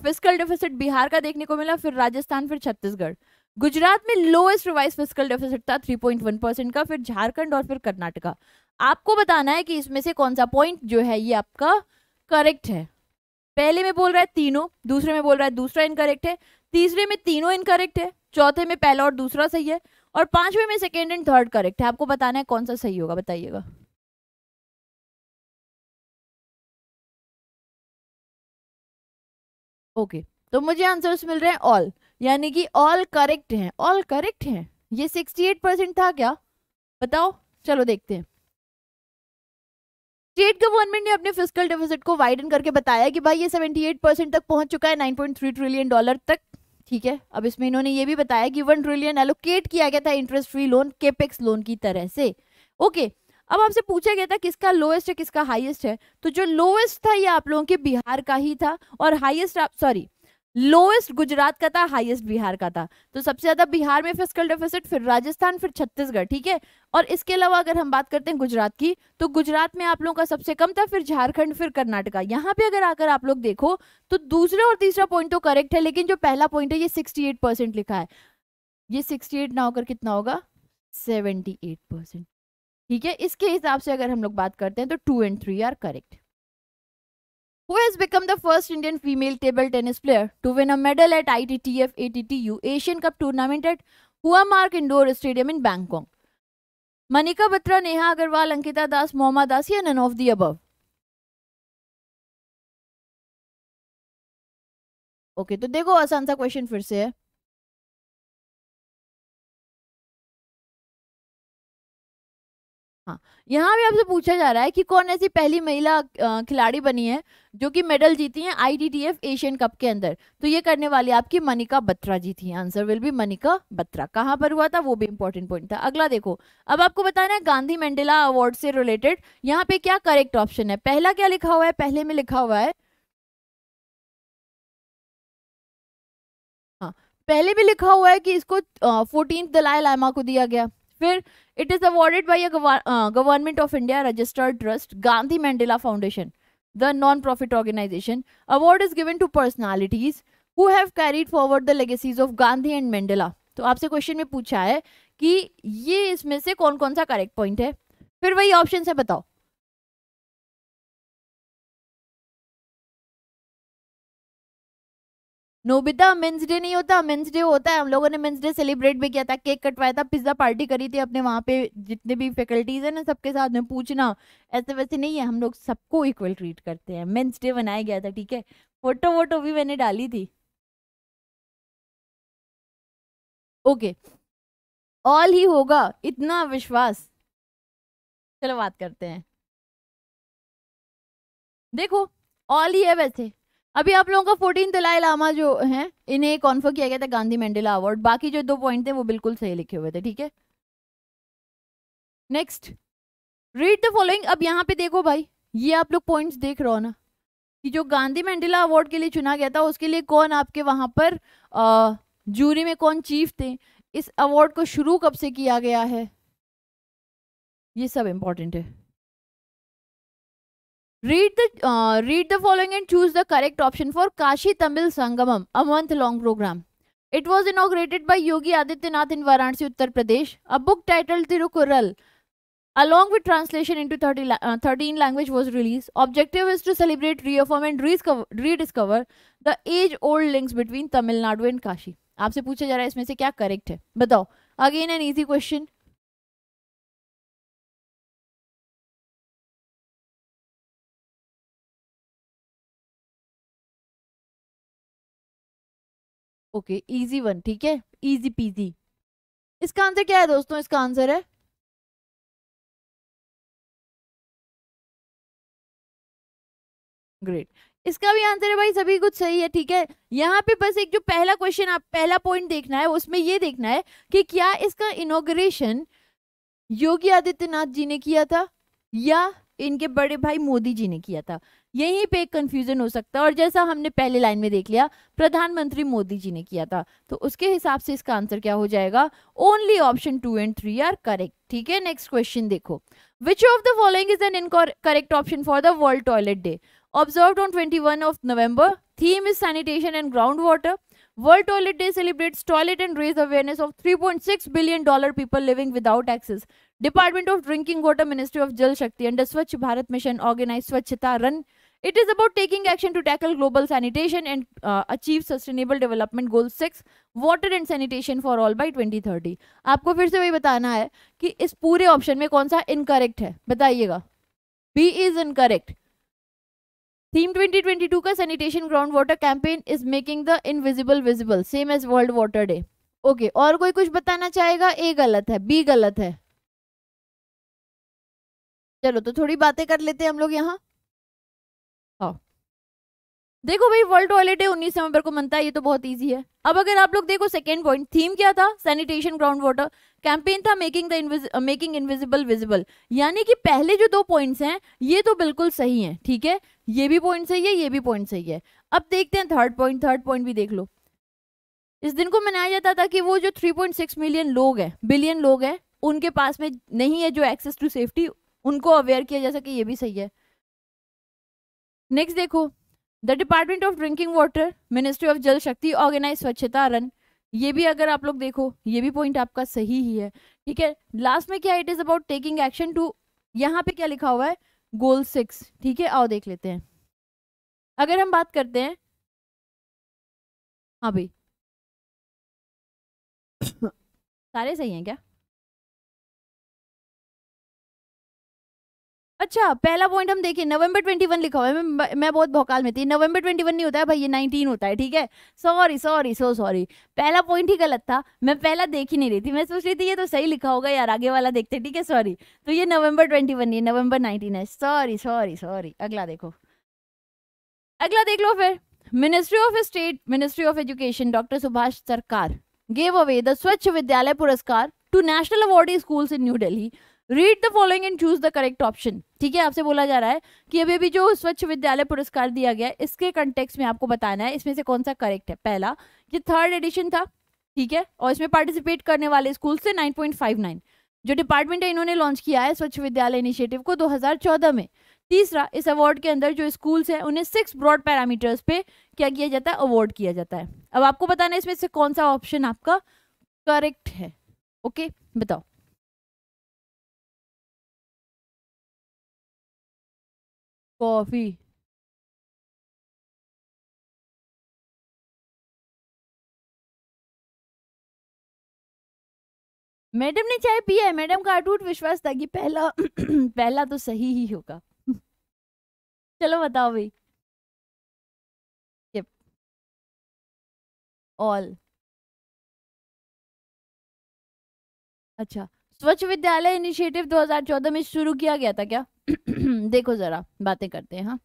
fiscal deficit Bihar का देखने को मिला, फिर राजस्थान, फिर छत्तीसगढ़। गुजरात में लोएस्ट रिवाइज फिस्कल डेफिसिट था थ्री पॉइंट वन परसेंट का, फिर झारखंड और फिर कर्नाटका। आपको बताना है कि इसमें से कौन सा पॉइंट जो है ये आपका करेक्ट है। पहले में बोल रहा है तीनों, दूसरे में बोल रहा है दूसरा इनकरेक्ट है, तीसरे में तीनों इनकरेक्ट है, चौथे में पहला और दूसरा सही है, और पांचवे में सेकेंड एंड थर्ड करेक्ट है। आपको बताना है कौन सा सही होगा, बताइएगा। ओके okay, तो मुझे आंसर्स मिल रहे हैं ऑल, यानी कि ऑल करेक्ट हैं, ऑल करेक्ट हैं। ये अड़सठ परसेंट था क्या, बताओ। चलो देखते हैं, स्टेट गवर्नमेंट ने अपने फिस्कल डेफिसिट को वाइडन करके बताया कि भाई ये अठहत्तर परसेंट तक पहुंच चुका है, nine point three trillion dollar तक। ठीक है, अब इसमें इन्होंने ये भी बताया कि वन ट्रिलियन एलोकेट किया गया था interest free loan, capex loan की तरह से। ओके, अब आपसे पूछा गया था किसका लोएस्ट है किसका हाईएस्ट है, तो जो लोएस्ट था ये आप लोगों के बिहार का ही था, और हाईएस्ट आप सॉरी लोएस्ट गुजरात का था, हाईएस्ट बिहार का था। तो सबसे ज्यादा बिहार में फिस्कल डेफिसिट, फिर राजस्थान, फिर छत्तीसगढ़। ठीक है, और इसके अलावा अगर हम बात करते हैं गुजरात की, तो गुजरात में आप लोगों का सबसे कम था, फिर झारखंड, फिर कर्नाटका। यहाँ पे अगर आकर आप लोग देखो तो दूसरा और तीसरा पॉइंट तो करेक्ट है, लेकिन जो पहला पॉइंट है ये सिक्सटी एट परसेंट लिखा है, ये सिक्सटी एट ना होकर कितना होगा, सेवेंटी एट परसेंट। ठीक है, इसके हिसाब से अगर हम लोग बात करते हैं तो two and three are correct. Who has become the first Indian female table tennis player to win a medal at I T T F A T T U Asian Cup tournament at Hua Mark Indoor Stadium in Bangkok? Mannika Batra, Neha Agarwal, Ankita Das, Mohammed Asia, none of the above. Okay, तो देखो आसान सा question फिर से है। हाँ, यहाँ भी आपसे पूछा जा रहा है कि कौन ऐसी पहली महिला खिलाड़ी बनी है जो कि मेडल जीती हैं आईटीटीएफ एशियन कप के अंदर, तो ये करने वाली आपकी मनिका बत्रा जी थी। Answer will be Manika Batra. कहाँ पर हुआ था, वो भी इंपॉर्टेंट पॉइंट था। अगला देखो, अब आपको बताना है गांधी मंडेला अवार्ड से रिलेटेड यहाँ पे क्या करेक्ट ऑप्शन है। पहला क्या लिखा हुआ है, पहले में लिखा हुआ है, हाँ पहले भी लिखा हुआ है कि इसको फोर्टीन दलाई लामा को दिया गया, फिर it is awarded by government of India registered trust, Gandhi Mandela foundation, the non profit organisation. Award is given to personalities who have carried forward the legacies of Gandhi and Mandela. तो आपसे क्वेश्चन में पूछा है कि ये इसमें से कौन कौन सा करेक्ट पॉइंट है, फिर वही ऑप्शन है, बताओ। नोबिता मेंस डे नहीं होता, मेंस डे होता है, हम लोगों ने मेंस डे सेलिब्रेट भी किया था, केक कटवाया था, पिज्जा पार्टी करी थी अपने वहाँ पे जितने भी फैकल्टीज है ना सबके साथ में। पूछना ऐसे वैसे नहीं है, हम लोग सबको इक्वल ट्रीट करते हैं। मेंस डे मनाया गया था, ठीक है, फोटो वोटो भी मैंने डाली थी। ओके, ऑल ही होगा इतना विश्वास। चलो बात करते हैं, देखो ऑल ही है। वैसे अभी आप लोगों का फोर्टीन दलाई लामा जो हैं इन्हें कॉन्फर किया गया था गांधी मंडेला अवार्ड, बाकी जो दो पॉइंट थे वो बिल्कुल सही लिखे हुए थे। ठीक है, नेक्स्ट रीड द फॉलोइंग। अब यहाँ पे देखो भाई, ये आप लोग पॉइंट्स देख रहे हो ना कि जो गांधी मंडेला अवार्ड के लिए चुना गया था उसके लिए कौन आपके वहाँ पर जूरी में कौन चीफ थे, इस अवार्ड को शुरू कब से किया गया है, ये सब इम्पोर्टेंट है। Read the read the following and choose the correct option for Kashi Tamil Sangamam, a month long programme. It was inaugurated by Yogi Adityanath in Varanasi, Uttar Pradesh. A book titled Thirukkural, along with translation into thirty, uh, thirteen languages, was released. Objective is to celebrate, reaffirm, and rediscover, rediscover the age-old links between Tamil Nadu and Kashi. आपसे पूछा जा रहा है इसमें से क्या correct है, बताओ। Again an easy question. Okay easy one, ठीक है, इजी पीजी। इसका आंसर क्या है दोस्तों? इसका आंसर है ग्रेट। इसका भी आंसर है भाई, सभी कुछ सही है, ठीक है। यहाँ पे बस एक जो पहला क्वेश्चन, आप पहला पॉइंट देखना है, उसमें ये देखना है कि क्या इसका इनॉग्रेशन योगी आदित्यनाथ जी ने किया था या इनके बड़े भाई मोदी जी ने किया था। यहीं पे एक कंफ्यूजन हो सकता है, और जैसा हमने पहले लाइन में देख लिया प्रधानमंत्री मोदी जी ने किया था, तो उसके हिसाब से इसका आंसर क्या हो जाएगा? Only option two and three are correct, ठीक है। नेक्स्ट क्वेश्चन देखो, which of the following is an incorrect option for the world toilet day observed on twenty one of November, theme is sanitation and ground water, world toilet day celebrates toilet and raise awareness of three point six billion dollar people living without access, department of drinking water, ministry of Jal Shakti, under Swachh Bharat mission, organise Swachhata run. It is about taking action to tackle global sanitation and uh, achieve sustainable development goal six, water and sanitation for all by twenty thirty. आपको फिर से वही बताना है कि इस पूरे option में कौन सा इनकरेक्ट है, बताइएगा। B is incorrect. Theme twenty twenty-two का sanitation ground water campaign is making the invisible visible, same as World Water Day. Okay, और कोई कुछ बताना चाहेगा? A गलत है, B गलत है। चलो तो थोड़ी बातें कर लेते हैं हम लोग यहाँ। देखो भाई, वर्ल्ड टॉयलेट डे उन्नीस नवंबर को मनता है, ये तो बहुत इजी है। अब अगर आप लोग देखो सेकंड पॉइंट, थीम क्या था? सैनिटेशन ग्राउंड वाटर, कैंपेन था making the invis making invisible visible, यानी कि पहले जो दो पॉइंट्स हैं ये तो बिल्कुल सही हैं, ठीक है, ये भी पॉइंट सही है, ये भी पॉइंट सही है। अब देखते हैं थर्ड पॉइंट, थर्ड पॉइंट भी देख लो। इस दिन को मनाया जाता था कि वो जो थ्री पॉइंट सिक्स मिलियन लोग हैं, बिलियन लोग हैं, उनके पास में नहीं है जो एक्सेस टू सेफ्टी, उनको अवेयर किया जा सके, ये भी सही है। नेक्स्ट देखो, the department of drinking water, ministry of Jal Shakti, organise Swachhata run, ये भी अगर आप लोग देखो ये भी पॉइंट आपका सही ही है, ठीक है। लास्ट में क्या, it is about taking action to, यहाँ पे क्या लिखा हुआ है? गोल सिक्स, ठीक है। आओ देख लेते हैं, अगर हम बात करते हैं, हाँ भाई सारे सही हैं क्या? अच्छा, पहला पॉइंट हम देखिए, नवंबर इक्कीस लिखा हुआ है, मैं, मैं बहुत भौकाल में थी। नवंबर इक्कीस नहीं होता है भाई, ये उन्नीस होता है, ठीक है। सॉरी सॉरी सो सॉरी, पहला पॉइंट ही गलत था, मैं पहला देख ही नहीं रही थी, मैं सोच रही थी ये तो सही लिखा होगा यार, आगे वाला देखते, ठीक है। सॉरी, तो ये नवंबर इक्कीस नहीं है, नवंबर नाइनटीन है, सॉरी सॉरी सॉरी। अगला देखो, अगला देख लो फिर, ministry of state, ministry of education, doctor Subhas Sarkar gave away the Swachh Vidyalaya Puraskar to national awardee schools in new Delhi, read the following and choose the correct option, ठीक है। आपसे बोला जा रहा है कि अभी अभी जो स्वच्छ विद्यालय पुरस्कार दिया गया है, इसके कंटेक्स्ट में आपको बताना है इसमें से कौन सा करेक्ट है। पहला, ये थर्ड एडिशन था, ठीक है, और इसमें पार्टिसिपेट करने वाले स्कूल से नाइन पॉइंट फाइव नाइन, जो डिपार्टमेंट है इन्होंने लॉन्च किया है स्वच्छ विद्यालय इनिशिएटिव को दो हज़ार चौदह में। तीसरा, इस अवार्ड के अंदर जो स्कूल्स हैं उन्हें सिक्स ब्रॉड पैरामीटर्स पे क्या किया जाता है? अवार्ड किया जाता है। अब आपको बताना है इसमें से कौन सा ऑप्शन आपका करेक्ट है, ओके बताओ। कॉफी मैडम ने चाय पिया है, मैडम का अटूट विश्वास था कि पहला पहला तो सही ही होगा। चलो बताओ भाई, यप ऑल। अच्छा, स्वच्छ विद्यालय इनिशिएटिव दो हज़ार चौदह में शुरू किया गया था क्या? देखो जरा बातें करते हैं। हाँ,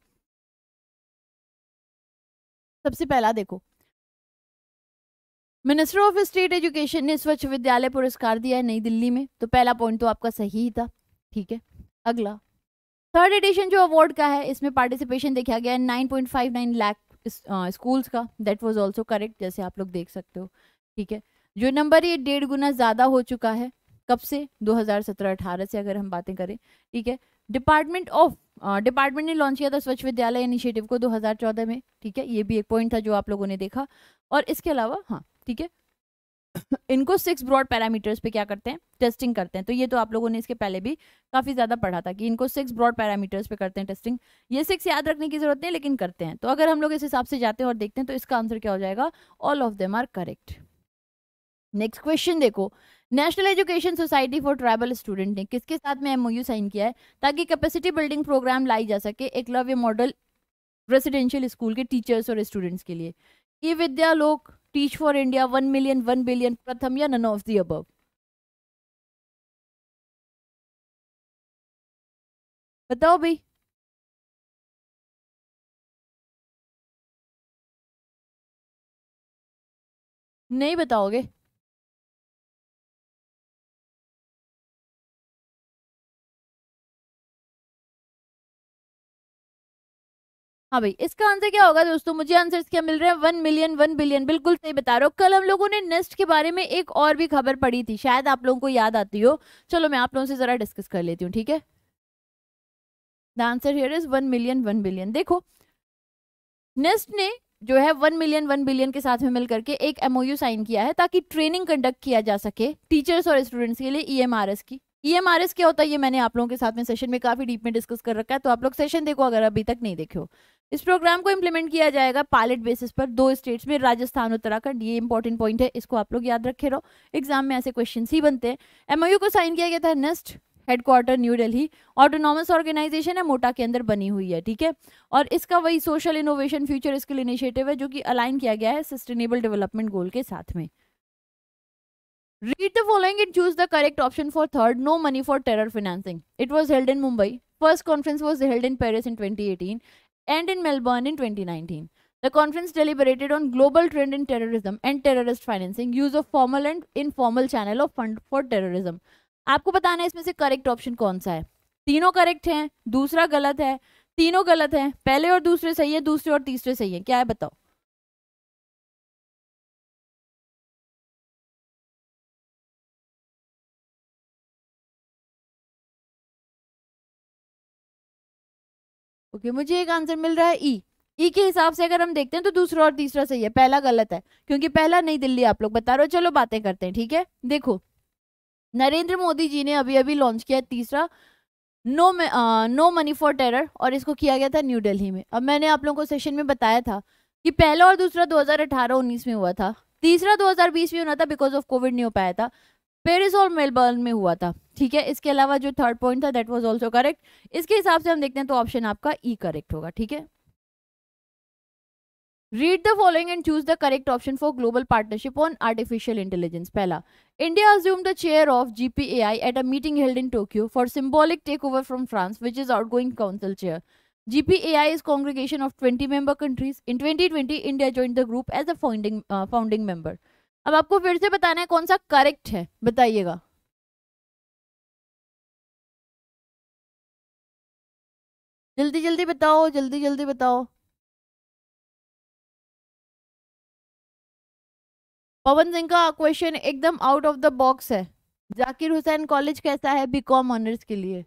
सबसे पहला देखो, मिनिस्टर ऑफ स्टेट एजुकेशन ने स्वच्छ विद्यालय पुरस्कार दिया है नई दिल्ली में, तो पहला पॉइंट तो आपका सही ही था, ठीक है। अगला, थर्ड एडिशन जो अवार्ड का है इसमें पार्टिसिपेशन देखा गया nine point five nine lakh schools का, दैट वाज आल्सो करेक्ट, जैसे आप लोग देख सकते हो। ठीक है, जो नंबर ये डेढ़ गुना ज़्यादा हो चुका है कब से, दो हज़ार सत्रह अठारह से अगर हम बातें करें। ठीक है, डिपार्टमेंट ऑफ डिपार्टमेंट ने लॉन्च किया था स्वच्छ विद्यालय इनिशिएटिव को दो हज़ार चौदह में। ठीक है, ये भी एक पॉइंट था जो आप लोगों ने देखा। और इसके अलावा हाँ ठीक है, इनको सिक्स ब्रॉड पैरामीटर्स पे क्या करते हैं, टेस्टिंग करते हैं। तो ये तो आप लोगों ने इसके पहले भी काफ़ी ज़्यादा पढ़ा था कि इनको सिक्स ब्रॉड पैरामीटर्स पे करते हैं टेस्टिंग। ये सिक्स याद रखने की जरूरत नहीं, लेकिन करते हैं। तो अगर हम लोग इस हिसाब से जाते हैं और देखते हैं तो इसका आंसर क्या हो जाएगा, all of them are correct. Next question देखो, national education society for tribal student ने किसके साथ में एमओयू साइन किया है ताकि कैपेसिटी बिल्डिंग प्रोग्राम लाई जा सके एकलव्य मॉडल रेसिडेंशियल स्कूल के टीचर्स और स्टूडेंट्स के लिए। ई Vidya Lok, teach for India, one million one billion Pratham या नन ऑफ द अबव। बताओ भाई, नहीं बताओगे। हाँ भाई, इसका आंसर क्या होगा दोस्तों, मुझे आंसर्स क्या मिल रहे हैं, वन मिलियन वन बिलियन। बिल्कुल सही बता रहे हो। कल हम लोगों ने नेस्ट के बारे में एक और भी खबर पढ़ी थी, शायद आप लोगों को याद आती हो। चलो मैं आप लोगों से जरा डिस्कस कर लेती हूँ। ठीक है, the answer here is one million one billion. देखो नेस्ट ने जो है वन मिलियन वन बिलियन के साथ में मिल करके एक एमओयू साइन किया है ताकि ट्रेनिंग कंडक्ट किया जा सके टीचर्स और स्टूडेंट्स के लिए ई एम आर एस की। ई एम आर एस क्या होता है ये मैंने आप लोगों के साथ में सेशन में काफी डीप में डिस्कस कर रखा है, तो आप लोग सेशन देखो अगर अभी तक नहीं देखे हो। इस प्रोग्राम को इंप्लीमेंट किया जाएगा पायलट बेसिस पर दो स्टेट्स में, राजस्थान उत्तराखंड। ये इंपॉर्टेंट पॉइंट है, इसको आप लोग याद रखे रहो, एग्जाम में ऐसे क्वेश्चन ही बनते हैं। एमओयू को साइन किया गया था nest, headquarter new Delhi, autonomous organisation है, मोटा के अंदर बनी हुई है। ठीक है, और इसका वही social innovation future skill initiative है जो कि अलाइन किया गया है सस्टेनेबल डेवलपमेंट गोल के साथ में। Read the following and choose the correct option for third No Money for Terror financing. It was held in Mumbai. First conference was held in Paris in twenty eighteen and in Melbourne in twenty nineteen. The conference deliberated on global trend in terrorism and terrorist financing, use of formal and informal channel of fund for terrorism. आपको बताना है इसमें से correct option कौन सा है। तीनों correct हैं, दूसरा गलत है, तीनों गलत हैं, पहले और दूसरे सही है, दूसरे और तीसरे सही है, क्या है बताओ। Okay, मुझे एक आंसर मिल रहा है ई। ई के हिसाब से अगर हम देखते हैं तो दूसरा और तीसरा सही है, पहला गलत है क्योंकि पहला नई दिल्ली आप लोग बता रहे हो। चलो बातें करते हैं। ठीक है, देखो नरेंद्र मोदी जी ने अभी अभी लॉन्च किया तीसरा no no money for terror, और इसको किया गया था न्यू दिल्ली में। अब मैंने आप लोगों को सेशन में बताया था कि पहला और दूसरा दो हजार अठारह उन्नीस में हुआ था, तीसरा दो हजार बीस में होना था बिकॉज ऑफ कोविड नहीं हो पाया था, पेरिस और मेलबर्न में हुआ था। ठीक है, इसके अलावा जो थर्ड पॉइंट था दैट वाज आल्सो करेक्ट। इसके हिसाब से हम देखते हैं तो ऑप्शन आपका ई करेक्ट होगा। ठीक है, read the following and choose the correct option for global partnership on artificial intelligence. पहला, India assume the chair of G P A I at a meeting held in Tokyo for symbolic take over from France which is outgoing council chair. G P A I is congregation of twenty member countries. In twenty twenty, India joined the group as a founding uh, founding member. अब आपको फिर से बताना है कौन सा correct है, बताइएगा। जल्दी जल्दी बताओ, जल्दी जल्दी बताओ। पवन सिंह का क्वेश्चन एकदम आउट ऑफ द बॉक्स है। जाकिर हुसैन कॉलेज कैसा है बीकॉम ऑनर्स के लिए?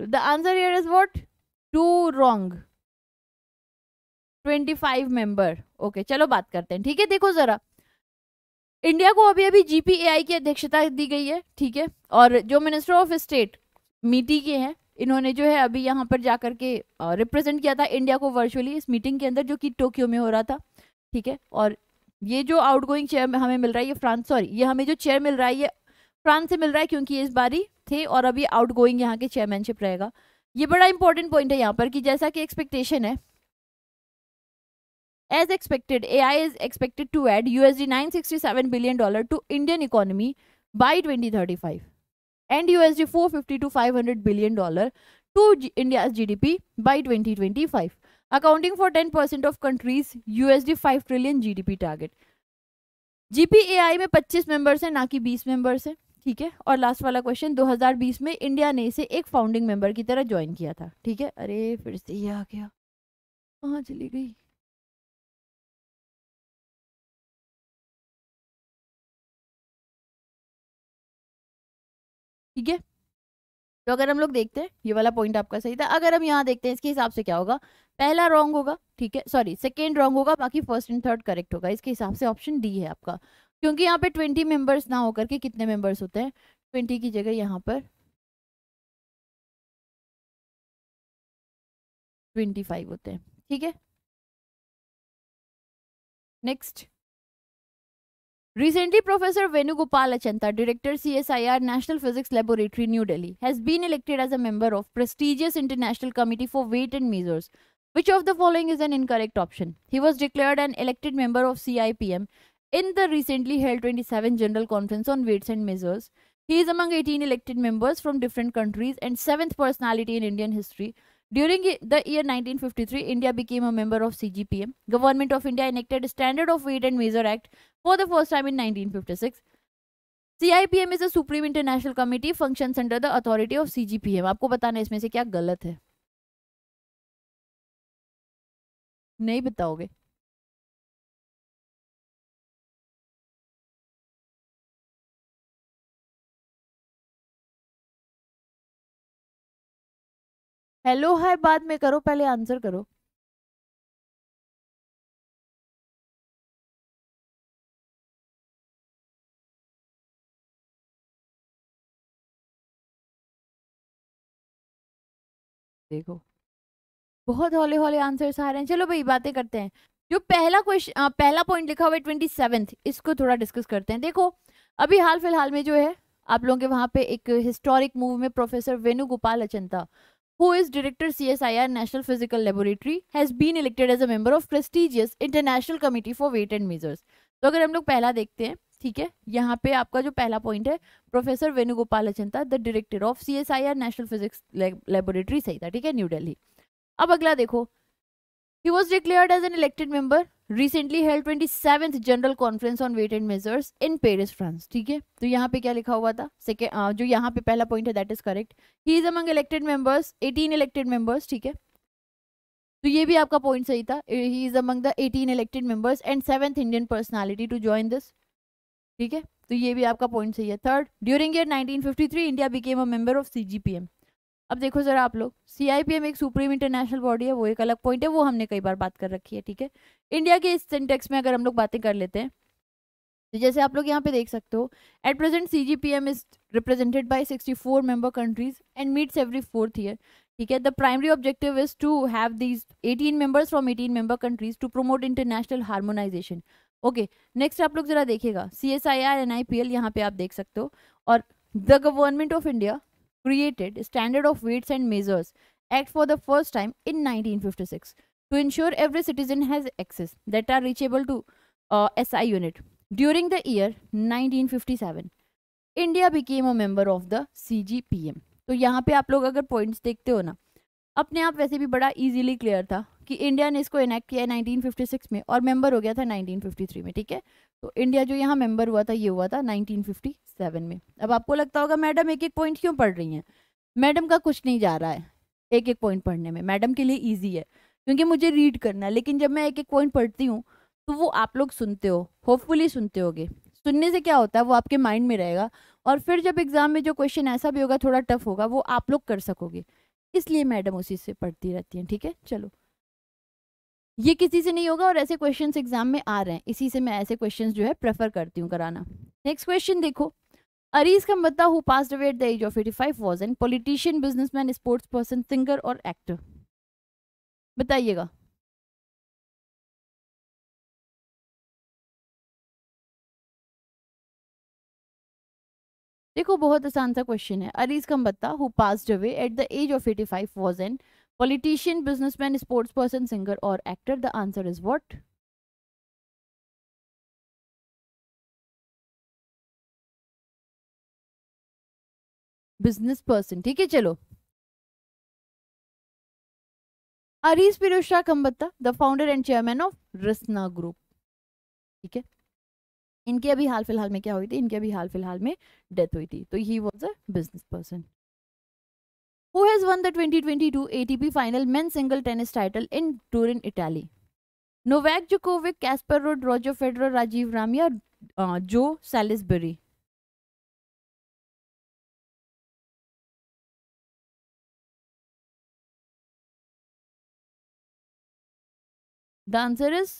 The answer here is what, two wrong, पच्चीस मेंबर। ओके, चलो बात करते हैं। ठीक है, देखो जरा, इंडिया को अभी अभी जी पी ए आई की अध्यक्षता दी गई है। ठीक है, और जो मिनिस्टर ऑफ स्टेट मीटी के हैं इन्होंने जो है अभी यहाँ पर जाकर के रिप्रेजेंट किया था इंडिया को वर्चुअली इस मीटिंग के अंदर जो कि टोक्यो में हो रहा था। ठीक है, और ये जो आउटगोइंग चेयर हमें मिल रहा है ये फ्रांस, सॉरी ये हमें जो चेयर मिल रहा है ये फ्रांस से मिल रहा है क्योंकि ये इस बारी थे और अब ये आउटगोइंग यहाँ के चेयरमैनशिप रहेगा। ये बड़ा इंपॉर्टेंट पॉइंट है यहाँ पर कि जैसा कि एक्सपेक्टेशन है, as expected, A I is expected to add U S D nine hundred sixty-seven billion dollars to Indian economy by twenty thirty-five and U S D four hundred fifty to five hundred billion dollars to India's G D P by twenty twenty-five, accounting for ten percent of country's U S D five trillion G D P target. GPAI में पच्चीस members हैं, ना कि बीस members हैं, ठीक है। और लास्ट वाला क्वेश्चन, दो हज़ार बीस में इंडिया ने इसे एक फाउंडिंग मेंबर की तरह ज्वाइन किया था, ठीक है। अरे फिर से ये आ गया, कहाँ चली गई। ठीक है, तो अगर हम लोग देखते हैं ये वाला पॉइंट आपका सही था। अगर हम यहाँ देखते हैं इसके हिसाब से क्या होगा, पहला रॉन्ग होगा, ठीक है, सॉरी सेकेंड रॉन्ग होगा, बाकी फर्स्ट एंड थर्ड करेक्ट होगा। इसके हिसाब से ऑप्शन डी है आपका, क्योंकि यहाँ पे ट्वेंटी मेंबर्स ना होकर के कितने मेंबर्स होते हैं, ट्वेंटी की जगह यहाँ पर ट्वेंटी फाइव होते हैं, ठीक है। Next, Recently, Professor Venugopal Achanta, Director C S I R National Physics Laboratory, New Delhi, has been elected as a member of prestigious International Committee for Weight and Measures. Which of the following is an incorrect option? He was declared an elected member of C I P M in the recently held twenty-seventh General Conference on Weights and Measures. He is among eighteen elected members from different countries and seventh personality in Indian history. During the year nineteen fifty-three, India became a member of C G P M. Government of India enacted Standard of Weight and Measure Act for the first time in nineteen fifty-six. C I P M is a supreme international committee, functions under the authority of C G P M. आपको बताना है इसमें से क्या गलत है, नहीं बताओगे। हेलो हाय बाद में करो, पहले आंसर करो। देखो बहुत हौले हौले आंसर्स आ रहे हैं। चलो भाई बातें करते हैं, जो पहला क्वेश्चन पहला पॉइंट लिखा हुआ है ट्वेंटी सेवेंथ, इसको थोड़ा डिस्कस करते हैं। देखो अभी हाल फिलहाल में जो है आप लोगों के वहां पे एक हिस्टोरिक मूव में professor Venugopal Achanta, who is director C S I R National Physical Laboratory, has been elected as a member of prestigious International Committee for Weight and Measures. तो अगर हम लोग पहला देखते हैं, ठीक है, यहाँ पे आपका जो पहला पॉइंट है professor Venugopal Achanta the director of C S I R National Physics Laboratory सही था, ठीक है, न्यू दिल्ली। अब अगला देखो, he was declared as an elected member, recently held twenty-seventh General Conference on Weight and Measures in Paris, France, ठीक है। तो यहाँ पे क्या लिखा हुआ था, सेकेंड जो यहाँ पे पहला पॉइंट है that is correct. He is among elected members, eighteen elected members, ठीक है, तो ये भी आपका पॉइंट सही था। He is among the eighteen elected members and seventh Indian personality to join this, ठीक है, तो ये भी आपका पॉइंट सही है। Third, during year nineteen fifty three India became a member of C G P M. अब देखो जरा आप लोग, C I P M एक सुप्रीम इंटरनेशनल बॉडी है, वो एक अलग पॉइंट है, वो हमने कई बार बात कर रखी है, ठीक है। इंडिया के इस सिंटेक्स में अगर हम लोग बातें कर लेते हैं तो जैसे आप लोग यहाँ पे देख सकते हो, at present C G P M is represented by sixty four member countries and meets every fourth year, ठीक है। The primary objective is to have these eighteen members from eighteen member countries to promote international harmonisation. Okay, next आप लोग जरा देखिएगा C S I R N I P L, यहाँ पे आप देख सकते हो, और the government of India created Standard of Weights and Measures Act for the first time in nineteen fifty-six to ensure every citizen has access that are reachable to uh, S I unit. During the year nineteen fifty-seven, India became a member of the C G P M. तो यहाँ पे आप लोग अगर points देखते हो ना, अपने आप वैसे भी बड़ा इजीली क्लियर था कि इंडिया ने इसको इनैक्ट किया नाइनटीन फिफ्टी सिक्स में और मेंबर हो गया था नाइनटीन फिफ्टी थ्री में, ठीक है। तो इंडिया जो यहाँ मेंबर हुआ था ये हुआ था नाइनटीन फिफ्टी सेवन में। अब आपको लगता होगा मैडम एक एक पॉइंट क्यों पढ़ रही हैं, मैडम का कुछ नहीं जा रहा है एक एक पॉइंट पढ़ने में, मैडम के लिए ईजी है क्योंकि मुझे रीड करना है, लेकिन जब मैं एक एक पॉइंट पढ़ती हूँ तो वो आप लोग सुनते हो, होपफुली सुनते होगे। सुनने से क्या होता है, वो आपके माइंड में रहेगा और फिर जब एग्जाम में जो क्वेश्चन ऐसा भी होगा थोड़ा टफ होगा वो आप लोग कर सकोगे, इसलिए मैडम उसी से पढ़ती रहती हैं, ठीक है। चलो ये किसी से नहीं होगा और ऐसे क्वेश्चंस एग्जाम में आ रहे हैं, इसी से मैं ऐसे क्वेश्चंस जो है प्रेफर करती हूँ कराना। नेक्स्ट क्वेश्चन देखो, Areez Khambatta who passed away at the age of eighty five was an politician, businessman, sports person, singer और एक्टर। बताइएगा देखो बहुत आसान सा क्वेश्चन है। Areez Khambatta who passed away at the age of eighty five was an politician, businessman, sports person, singer और actor. The answer is what? Business person, ठीक है। चलो, Areez Firoz Shah Khambatta the founder and chairman of Rasna group, ठीक है। इनके अभी हाल फिलहाल में क्या हुई थी, इनके अभी हाल फिलहाल में डेथ हुई थी। तो he was a business person. Who has won the twenty twenty-two A T P final men's single tennis title in Turin, Italy? Novak Djokovic, Casper Ruud, Roger Federer, Rajiv Rami और uh, Joe Salisbury। The answer is,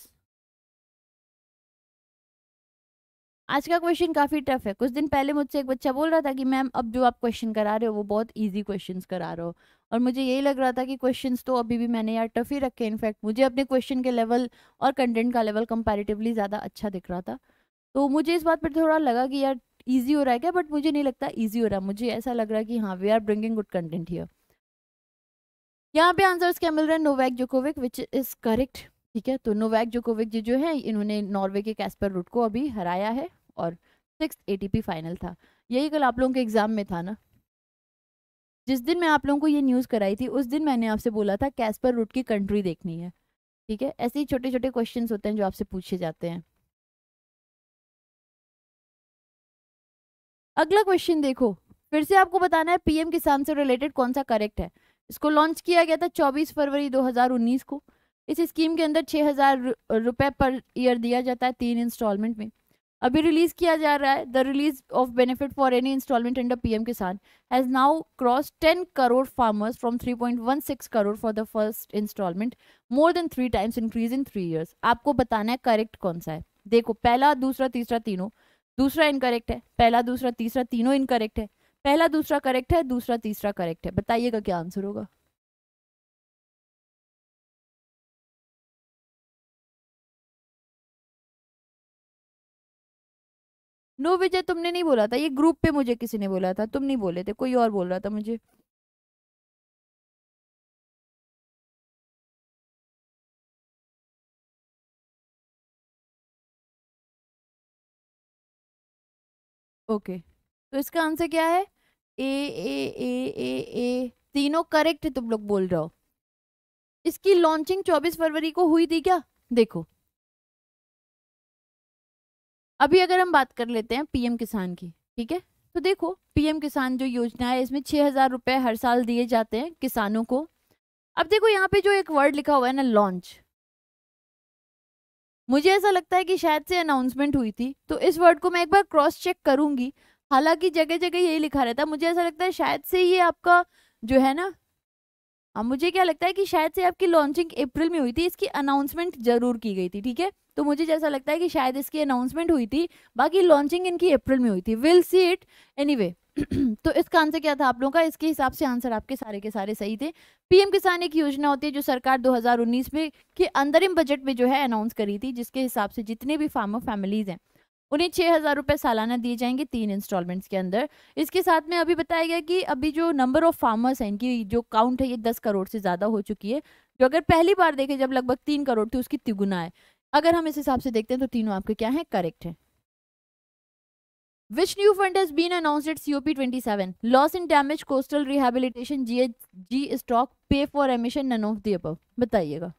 आज का question काफ़ी tough है। कुछ दिन पहले मुझसे एक बच्चा बोल रहा था कि मैम अब जो आप क्वेश्चन करा रहे हो वो बहुत इजी क्वेश्चंस करा रहे हो, और मुझे यही लग रहा था कि क्वेश्चंस तो अभी भी मैंने यार टफ ही रखे। इनफैक्ट मुझे अपने क्वेश्चन के लेवल और कंटेंट का लेवल कंपैरेटिवली ज़्यादा अच्छा दिख रहा था, तो मुझे इस बात पर थोड़ा लगा कि यार ईजी हो रहा है क्या, बट मुझे नहीं लगता ईजी हो रहा। मुझे ऐसा लग रहा है कि हाँ we are bringing good content here. यहाँ पे आंसर्स क्या मिल रहे हैं, Novak Djokovic which is correct. ठीक है, तो नोवैक जोकोविक जी जो है इन्होंने नॉर्वे के कैस्पर रूड को अभी हराया है और सिक्स्थ एटीपी फाइनल था। यही कल आप लोगों के एग्जाम में था ना, जिस दिन मैं आप लोगों को ये न्यूज़ कराई थी उस दिन मैंने आपसे बोला था कैस्पर रूड की कंट्री देखनी है। ठीक है, ऐसे ही छोटे छोटे क्वेश्चंस होते हैं जो आपसे पूछे जाते हैं। अगला क्वेश्चन देखो, फिर से आपको बताना है पीएम किसान से रिलेटेड कौन सा करेक्ट है। इसको लॉन्च किया गया था चौबीस फरवरी दो हजार उन्नीस को। इस स्कीम के अंदर छः हज़ार रुपये पर ईयर दिया जाता है तीन इंस्टॉलमेंट में। अभी रिलीज़ किया जा रहा है। The release of benefit for any instalment under PM Kisan has now cross ten crore farmers from three point one six crore for the first instalment, more than three times increase in three years. आपको बताना है correct कौन सा है। देखो पहला दूसरा तीसरा तीनों, दूसरा इनकरेक्ट है, पहला दूसरा तीसरा तीनों इनकरेक्ट है, पहला दूसरा करेक्ट है, दूसरा तीसरा करेक्ट है। बताइएगा क्या आंसर होगा। नो विजय, तुमने नहीं बोला था, ये ग्रुप पे मुझे किसी ने बोला था, तुम नहीं बोले थे, कोई और बोल रहा था मुझे। ओके, तो इसका आंसर क्या है, ए ए ए ए ए तीनों करेक्ट तुम लोग बोल रहे हो। इसकी लॉन्चिंग चौबीस फरवरी को हुई थी क्या। देखो अभी अगर हम बात कर लेते हैं पीएम किसान की, ठीक है, तो देखो पीएम किसान जो योजना है इसमें छः हज़ार रुपये हर साल दिए जाते हैं किसानों को। अब देखो यहाँ पे जो एक वर्ड लिखा हुआ है ना, लॉन्च, मुझे ऐसा लगता है कि शायद से अनाउंसमेंट हुई थी, तो इस वर्ड को मैं एक बार क्रॉस चेक करूँगी। हालांकि जगह जगह यही लिखा रहता है, मुझे ऐसा लगता है शायद से ये आपका जो है ना, अब मुझे क्या लगता है कि शायद से आपकी लॉन्चिंग अप्रैल में हुई थी, इसकी अनाउंसमेंट जरूर की गई थी। ठीक है, तो मुझे जैसा लगता है कि शायद इसकी अनाउंसमेंट हुई थी, बाकी लॉन्चिंग इनकी अप्रैल में हुई थी। Will see it anyway. तो इसका आंसर क्या था आप लोगों का, इसके हिसाब से आंसर आपके सारे के सारे सही थे। पीएम किसान एक योजना होती है जो सरकार दो हज़ार उन्नीस में के अंतरिम बजट में जो है अनाउंस करी थी, जिसके हिसाब से जितने भी फार्मर फैमिलीज हैं उन्हें छः हज़ार रुपये सालाना दिए जाएंगे तीन इंस्टॉलमेंट्स के अंदर। इसके साथ में अभी बताया गया कि अभी जो नंबर ऑफ फार्मर्स हैं इनकी जो काउंट है ये दस करोड़ से ज़्यादा हो चुकी है, जो अगर पहली बार देखें जब लगभग तीन करोड़ थी उसकी तिगुना है। अगर हम इस हिसाब से देखते हैं तो तीनों आपके क्या हैं, करेक्ट है। Which new fund has been announced at COP twenty seven, loss in damage, coastal rehabilitation, G G stock, pay for emission, none of the above. बताइएगा।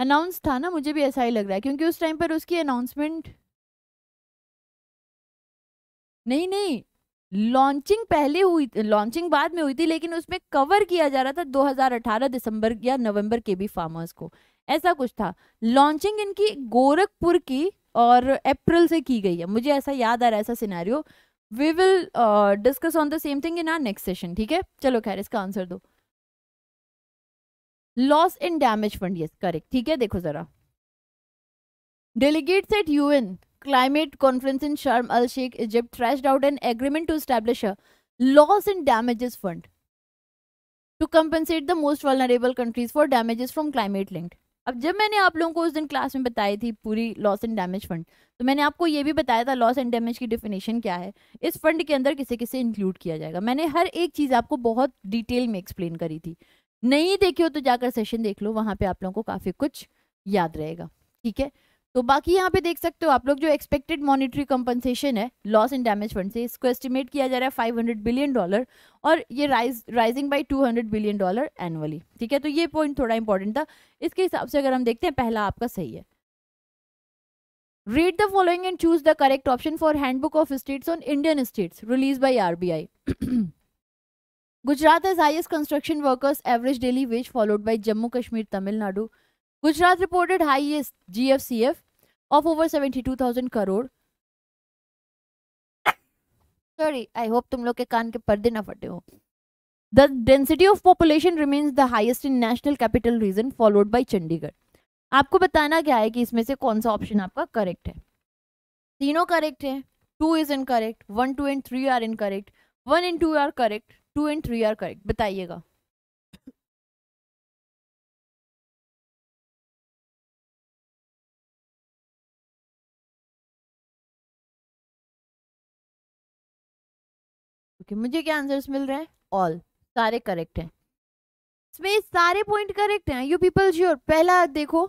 अनाउंस था ना, मुझे भी ऐसा ही लग रहा है क्योंकि उस टाइम पर उसकी अनाउंसमेंट नहीं नहीं लॉन्चिंग पहले हुई, लॉन्चिंग बाद में हुई थी, लेकिन उसमें कवर किया जा रहा था दो हज़ार अठारह दिसंबर या नवंबर के भी फार्मर्स को, ऐसा कुछ था। लॉन्चिंग इनकी गोरखपुर की और अप्रैल से की गई है, मुझे ऐसा याद आ रहा है, ऐसा scenario. We will discuss on the same thing in our next session. ठीक है, चलो खैर इसका आंसर दो। Loss in damage fund, yes correct. ठीक है, देखो जरा, delegates at UN climate conference in Sharm el Sheikh Egypt threshed out an agreement to establish a loss in damages fund to compensate the most vulnerable countries for damages from climate linked. अब जब मैंने आप लोगों को उस दिन class में बताई थी पूरी लॉस एंड डैमेज फंड, तो मैंने आपको ये भी बताया था लॉस एंड डैमेज की डिफिनेशन क्या है, इस फंड के अंदर किसे किसे इंक्लूड किया जाएगा। मैंने हर एक चीज़ आपको बहुत डिटेल में एक्सप्लेन करी थी, नहीं देखे हो तो जाकर सेशन देख लो, वहाँ पे आप लोगों को काफ़ी कुछ याद रहेगा। ठीक है, तो बाकी यहाँ पे देख सकते हो आप लोग जो एक्सपेक्टेड मॉनिटरी कंपनसेशन है लॉस एंड डैमेज फंड से, इसको एस्टिमेट किया जा रहा है पाँच सौ बिलियन डॉलर और ये राइज राइजिंग बाय दो सौ बिलियन डॉलर एनुअली। ठीक है, तो ये पॉइंट थोड़ा इंपॉर्टेंट था, इसके हिसाब से अगर हम देखते हैं पहला आपका सही है। Read the following and choose the correct option for Handbook of States on Indian States released by R B I. Gujarat has highest construction workers average daily wage followed by Jammu Kashmir, Tamil Nadu. Gujarat reported highest G F C F of over seventy-two thousand crore. Sorry, I hope तुम लोग के कान के पर्दे ना फटे हो. The density of population remains the highest in national capital region followed by Chandigarh. आपको बताना क्या है कि इसमें से कौन सा ऑप्शन आपका करेक्ट है. तीनों करेक्ट है, two is incorrect, one two and three are incorrect, one and two are correct, two and three are correct. बताइएगा. Okay, मुझे क्या आंसर्स मिल रहे हैं? ऑल सारे करेक्ट हैं. इसमें सारे पॉइंट करेक्ट हैं. You people sure? पहला देखो,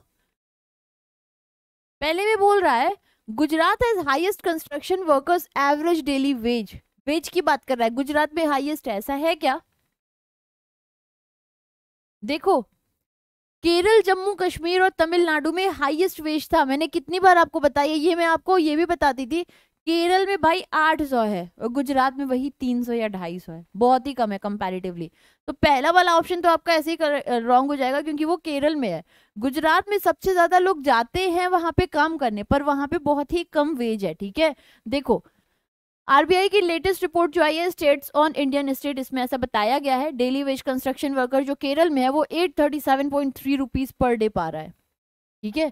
पहले भी बोल रहा है Gujarat has highest construction workers average daily wage. Wage की बात कर रहा है, गुजरात में हाईएस्ट ऐसा है क्या? देखो केरल, जम्मू कश्मीर और तमिलनाडु में हाईएस्ट वेज था. मैंने कितनी बार आपको बताया, ये मैं आपको ये भी बताती थी. केरल में भाई आठ सौ है और गुजरात में वही तीन सौ या दो सौ पचास है, बहुत ही कम है कंपैरेटिवली. तो पहला वाला ऑप्शन तो आपका ऐसे ही रॉन्ग हो जाएगा क्योंकि वो केरल में है. गुजरात में सबसे ज्यादा लोग जाते हैं वहां पे काम करने, पर वहां पे बहुत ही कम वेज है. ठीक है, देखो आरबीआई की लेटेस्ट रिपोर्ट जो आई है स्टेट्स ऑन इंडियन स्टेट, इसमें ऐसा बताया गया है डेली वेज कंस्ट्रक्शन वर्कर जो केरल में है वो at thirty seven point three rupees per day पा रहा है. ठीक है,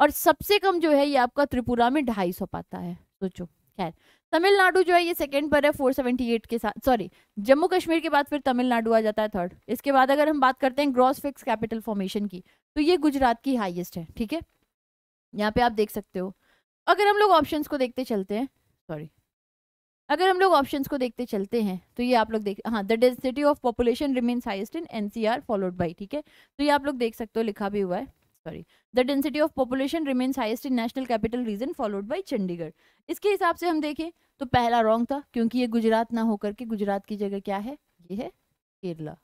और सबसे कम जो है ये आपका त्रिपुरा में ढाई सौ पाता है. सोचो. खैर तमिलनाडु जो है ये सेकंड पर है चार सौ अठहत्तर के साथ. सॉरी, जम्मू कश्मीर के बाद फिर तमिलनाडु आ जाता है थर्ड. इसके बाद अगर हम बात करते हैं ग्रॉस फिक्स कैपिटल फॉर्मेशन की, तो ये गुजरात की हाईएस्ट है. ठीक है, यहाँ पे आप देख सकते हो. अगर हम लोग ऑप्शंस को देखते चलते हैं, सॉरी अगर हम लोग ऑप्शंस को देखते चलते हैं तो ये आप लोग देख, हाँ, the density of population remains highest in NCR followed by. ठीक है, तो ये आप लोग देख सकते हो, लिखा भी हुआ है. Sorry the density of population remains highest in national capital region followed by Chandigarh. इसके हिसाब से हम देखें तो पहला रॉन्ग था क्योंकि ये गुजरात ना होकर के गुजरात की जगह क्या है, ये है Kerala.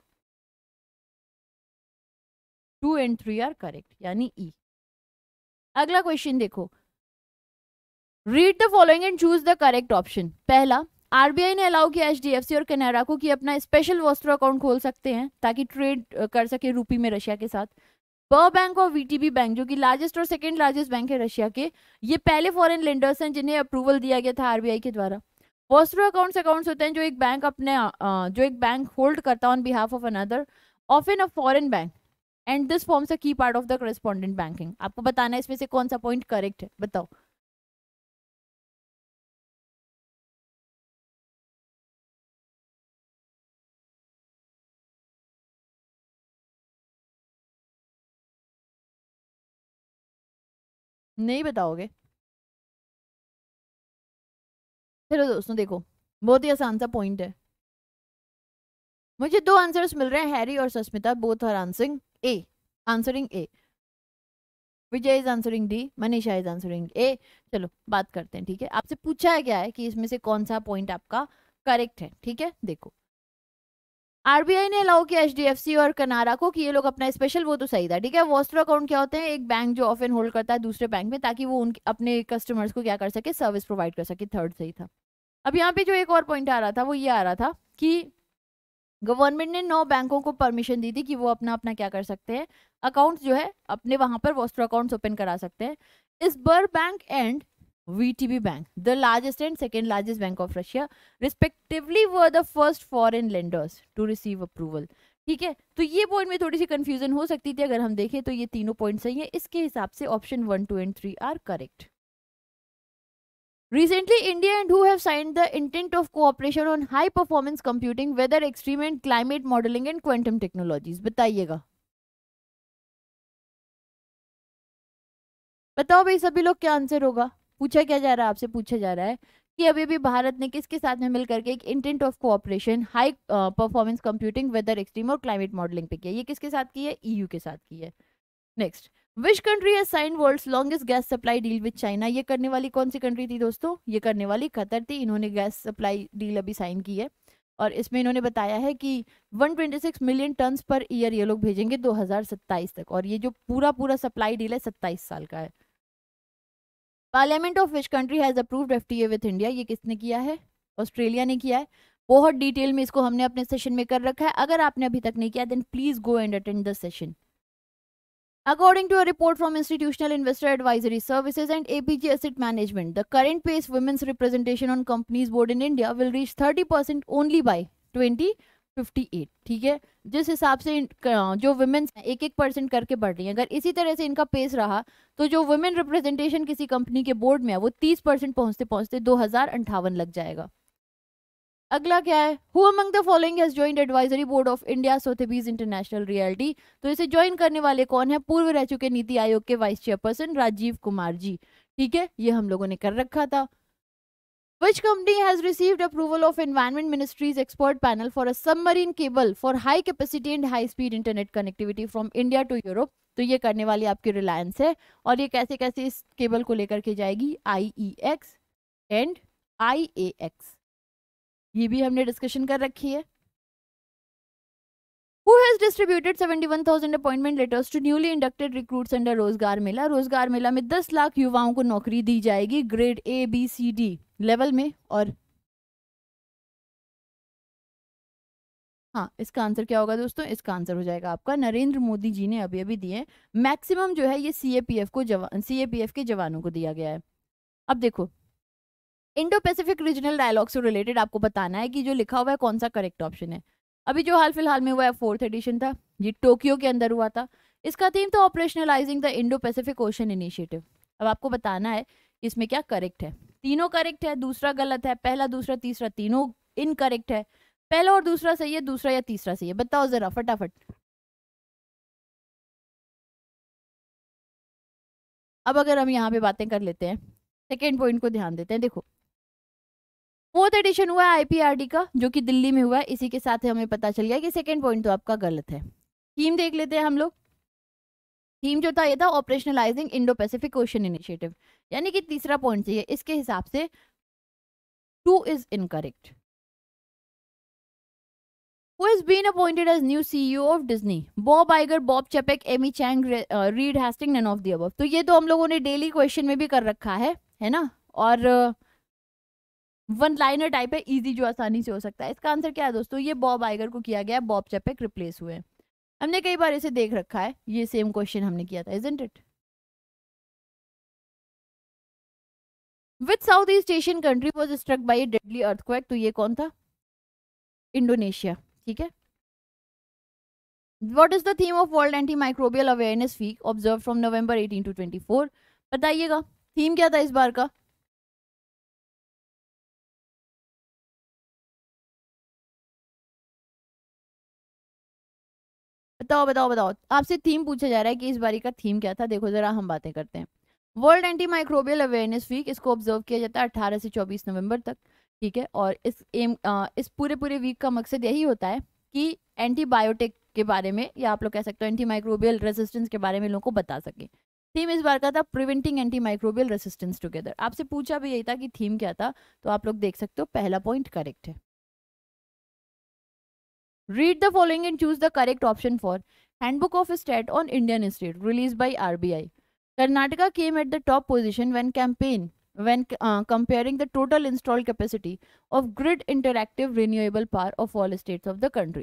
Two and three are correct, यानी ई. अगला क्वेश्चन देखो, read the following and choose the correct option. पहला, आरबीआई ने अलाउ किया एचडीएफसी और कैनरा को कि अपना स्पेशल वॉस्ट्रो अकाउंट खोल सकते हैं ताकि ट्रेड कर सके रूपी में रशिया के साथ. बर बैंक और वीटीबी बैंक जो कि लार्जेस्ट और सेकंड लार्जेस्ट बैंक है रशिया के, ये पहले फॉरेन लेंडर्स हैं जिन्हें अप्रूवल दिया गया था आरबीआई के द्वारा. वॉस्ट्रो अकाउंट्स अकाउंट्स होते हैं जो एक बैंक अपने जो एक बैंक होल्ड करता है on behalf of another often a foreign bank and this forms a key part of the correspondent banking. आपको बताना है इसमें से कौन सा पॉइंट करेक्ट है, बताओ. नहीं बताओगे? चलो दोस्तों देखो, बहुत ही आसान सा पॉइंट है. मुझे दो आंसर्स मिल रहे हैं, हैरी और Sushmita. Both are answering A, answering A. Vijay is answering D, Manisha is answering A. चलो बात करते हैं. ठीक है, आपसे पूछा है क्या है कि इसमें से कौन सा पॉइंट आपका करेक्ट है. ठीक है, देखो आरबीआई ने अलाउ किया एचडीएफसी और कनारा को कि ये लोग अपना स्पेशल, वो तो सही था. ठीक है, वॉस्ट्रो अकाउंट क्या होते हैं, एक बैंक जो ऑफन होल्ड करता है दूसरे बैंक में ताकि वो उनके अपने कस्टमर्स को क्या कर सके, सर्विस प्रोवाइड कर सके. थर्ड सही था. अब यहाँ पे जो एक और पॉइंट आ रहा था वो ये आ रहा था कि गवर्नमेंट ने नौ बैंकों को परमिशन दी थी कि वो अपना अपना क्या कर सकते हैं, अकाउंट जो है अपने वहाँ पर वॉस्ट्रो अकाउंट ओपन करा सकते हैं. Sberbank and V T B Bank, the largest and second largest bank of Russia, respectively, were the first foreign lenders to receive approval. ठीक है, तो ये पॉइंट में थोड़ी सी कंफ्यूजन हो सकती थी. अगर हम देखें तो ये तीनों पॉइंट सही है. इसके हिसाब से option one two and three are correct. Recently, India and who have signed the intent of cooperation on high performance computing, weather extreme and climate modeling and quantum technologies. बताइएगा, बताओ भाई सभी लोग क्या आंसर होगा. पूछा क्या जा रहा है आपसे, पूछा जा रहा है कि अभी अभी भारत ने किसके साथ में मिलकर के एक intent of cooperation high performance computing weather extreme और क्लाइमेट मॉडलिंग पे किया. ये किसके साथ की है, ईयू के साथ की है. Next, which country has signed world's longest gas supply deal with China. ये करने वाली कौन सी कंट्री थी दोस्तों, ये करने वाली कतर थी. इन्होंने गैस सप्लाई डील अभी साइन की है और इसमें इन्होंने बताया है कि एक सौ छब्बीस मिलियन टन पर ईयर ये लोग भेजेंगे दो हजार सत्ताईस तक. और ये जो पूरा पूरा सप्लाई डील है सत्ताईस साल का है. Parliament of which country has approved FTA with India, ये किसने किया है? ऑस्ट्रेलिया ने किया है। बहुत डिटेल में इसको हमने अपने सेशन में कर रखा है, अगर आपने अभी तक नहीं किया then please go and attend the session. According to a report from Institutional Investor Advisory Services and A P G Asset Management, the current pace of women's representation on companies board in India will reach thirty percent only by twenty fifty-eight. ठीक है, जिस हिसाब से जो women's एक एक percent करके बढ़ रही हैं, अगर इसी तरह से इनका पेस रहा तो जो वुमेन रिप्रेजेंटेशन किसी कंपनी के बोर्ड में है वो तीस परसेंट पहुंचते पहुंचते दो हजार अंठावन लग जाएगा। अगला क्या है? Who among the following has joined advisory board of India Sotheby's International Realty? तो इसे ज्वाइन करने वाले कौन है? पूर्व रह चुके नीति आयोग के वाइस चेयरपर्सन राजीव कुमार जी। ठीक है, ये हम लोगों ने कर रखा था। Which company has received approval of Environment Ministry's expert panel for a submarine cable for high capacity and high speed internet connectivity from India to Europe? तो ये करने वाली आपकी रिलायंस है, और ये कैसे कैसे इस केबल को लेकर के जाएगी? I E X and I A X, ये भी हमने डिस्कशन कर रखी है। Who has distributed seventy-one thousand appointment letters to newly inducted recruits under रोजगार मेला? रोजगार मेला में दस लाख युवाओं को नौकरी दी जाएगी grade A B C D level में। और हाँ, इसका आंसर क्या होगा दोस्तों? इसका आंसर हो जाएगा आपका नरेंद्र मोदी जी ने अभी अभी दिए। मैक्सिमम जो है ये सी ए पी एफ को जवान सी ए पी एफ के जवानों को दिया गया है। अब देखो, इंडो पैसिफिक रीजनल डायलॉग से रिलेटेड आपको बताना है कि जो लिखा हुआ है कौन सा करेक्ट ऑप्शन है। अभी जो हाल फिलहाल में हुआ है फोर्थ एडिशन था, ये टोक्यो के अंदर हुआ था। इसका थीम था ऑपरेशनलाइजिंग the Indo Pacific Ocean initiative. अब आपको बताना है इसमें क्या करेक्ट है। तीनों करेक्ट है, दूसरा गलत है। पहला, दूसरा, तीसरा, तीनों इनकरेक्ट है। पहला और दूसरा सही है, दूसरा या तीसरा सही है, बताओ जरा फटाफट। अब अगर हम यहाँ पे बातें कर लेते हैं, सेकेंड पॉइंट को ध्यान देते हैं। देखो, फोर्थ एडिशन हुआ है आईपीआरडी का जो कि दिल्ली में हुआ है। इसी के साथ हमें पता चल गया कि सेकंड पॉइंट तो आपका गलत है। थीम देख लेते हैं हम लोग। थीम जो था ये था ऑपरेशनलाइजिंग इंडो पैसिफिक ओशन इनिशिएटिव, यानी कि तीसरा पॉइंट चाहिए। इसके हिसाब से two is incorrect. Who has been appointed as new C E O of Disney? Bob Iger, Bob Chapek, Amy Chang, uh, Reed Hastings, none of the above. तो ये तो हम लोगों ने डेली क्वेश्चन में भी कर रखा है, है ना, और वन लाइनर टाइप है, इजी जो आसानी से हो सकता है। इसका आंसर क्या है दोस्तों? ये बॉब आइगर को किया गया, बॉब चपेक रिप्लेस हुए। हमने कई बार इसे देख रखा है, ये सेम क्वेश्चन हमने किया था, isn't it? Which south east Asian country was struck by a deadly earthquake? तो ये कौन था? इंडोनेशिया। ठीक है। What is the theme of world anti microbial awareness week observe from November अठारह टू चौबीस? बताइएगा थीम क्या था इस बार का? बताओ बताओ बताओ, आपसे थीम पूछा जा रहा है कि इस बारी का थीम क्या था। देखो जरा, हम बातें करते हैं। World anti microbial awareness week, इसको ऑब्जर्व किया जाता है अठारह से चौबीस नवंबर तक। ठीक है, और इस एम आ, इस पूरे पूरे वीक का मकसद यही होता है कि एंटीबायोटिक के बारे में, या आप लोग कह सकते हो एंटी माइक्रोबियल रेजिस्टेंस के बारे में लोगों को बता सकें। थीम इस बार का था preventing anti microbial resistance together. आपसे पूछा भी यही था कि थीम क्या था, तो आप लोग देख सकते हो पहला पॉइंट करेक्ट है। Read the following and choose the correct option for handbook of state on Indian institute release by R B I. Karnataka came at the top position when campaign when uh, comparing the total installed capacity of grid interactive renewable power of all states of the country.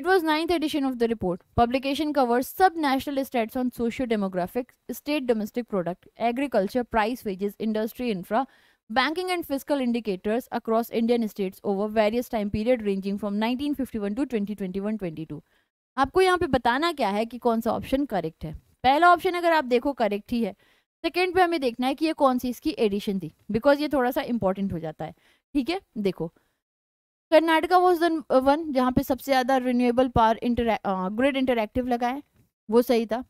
It was ninth edition of the report. Publication covers sub-national stats on socio-demographic, state domestic product, agriculture, price, wages, industry, infra, banking and fiscal indicators across Indian states over various time period ranging from nineteen fifty-one to twenty twenty-one twenty-two. आपको यहाँ पे बताना क्या है कि कौन सा option correct है। पहला ऑप्शन अगर आप देखो करेक्ट ही है। सेकेंड पे हमें देखना है कि ये कौन सी इसकी एडिशन थी, बिकॉज ये थोड़ा सा इंपॉर्टेंट हो जाता है। ठीक है, देखो कर्नाटका वॉज द वन जहाँ पे सबसे ज़्यादा रिन्यूएबल पावर ग्रिड इंटरैक्टिव लगाए, वो सही था।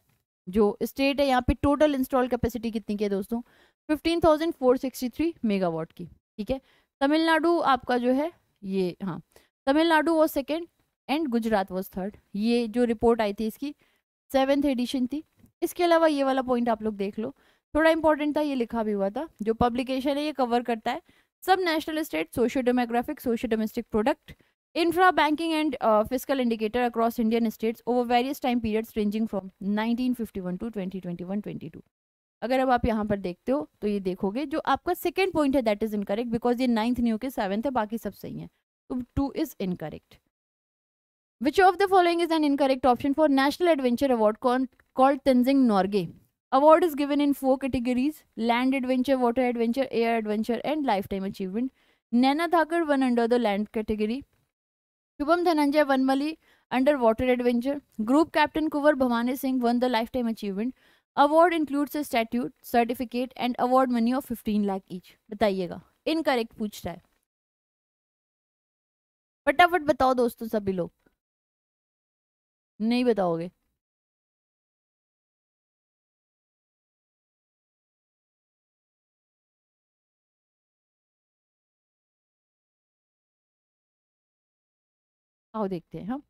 जो स्टेट है यहाँ पे टोटल इंस्टॉल कैपेसिटी कितनी की है दोस्तों? Fifteen thousand four sixty three megawatt की। ठीक है, तमिलनाडु आपका जो है ये, हाँ Tamil Nadu was second and Gujarat was third. ये जो रिपोर्ट आई थी इसकी सेवेंथ एडिशन थी। इसके अलावा ये वाला पॉइंट आप लोग देख लो, थोड़ा इंपॉर्टेंट था, ये लिखा भी हुआ था। जो पब्लिकेशन है ये कवर करता है सब national state, socio demographic, socio domestic product, infra, banking and fiscal indicator across Indian states over various time periods ranging from nineteen fifty one to twenty twenty one twenty two. अगर अब आप यहाँ पर देखते हो तो ये देखोगे जो आपका सेकेंड पॉइंट है दैट इज इनकरेक्ट बिकॉज ये नाइन्थ नहीं होकर सेवन्थ है, बाकी सब सही है, तो two is incorrect. Which of the following is an incorrect option for National Adventure Award called Tenzing Norgay? Award is given in four categories: land adventure, water adventure, air adventure, and lifetime achievement. Naina Thakur won under the land category. Shubham Dhananjay Vanmali under water adventure. Group captain Kuvar Bhavani Singh won the lifetime achievement. Award includes a statue, certificate, and award money of fifteen lakh each. बताइएगा, incorrect पूछता है। फटाफट बताओ दोस्तों सभी लोग। नहीं बताओगे आओ देखते हैं हम।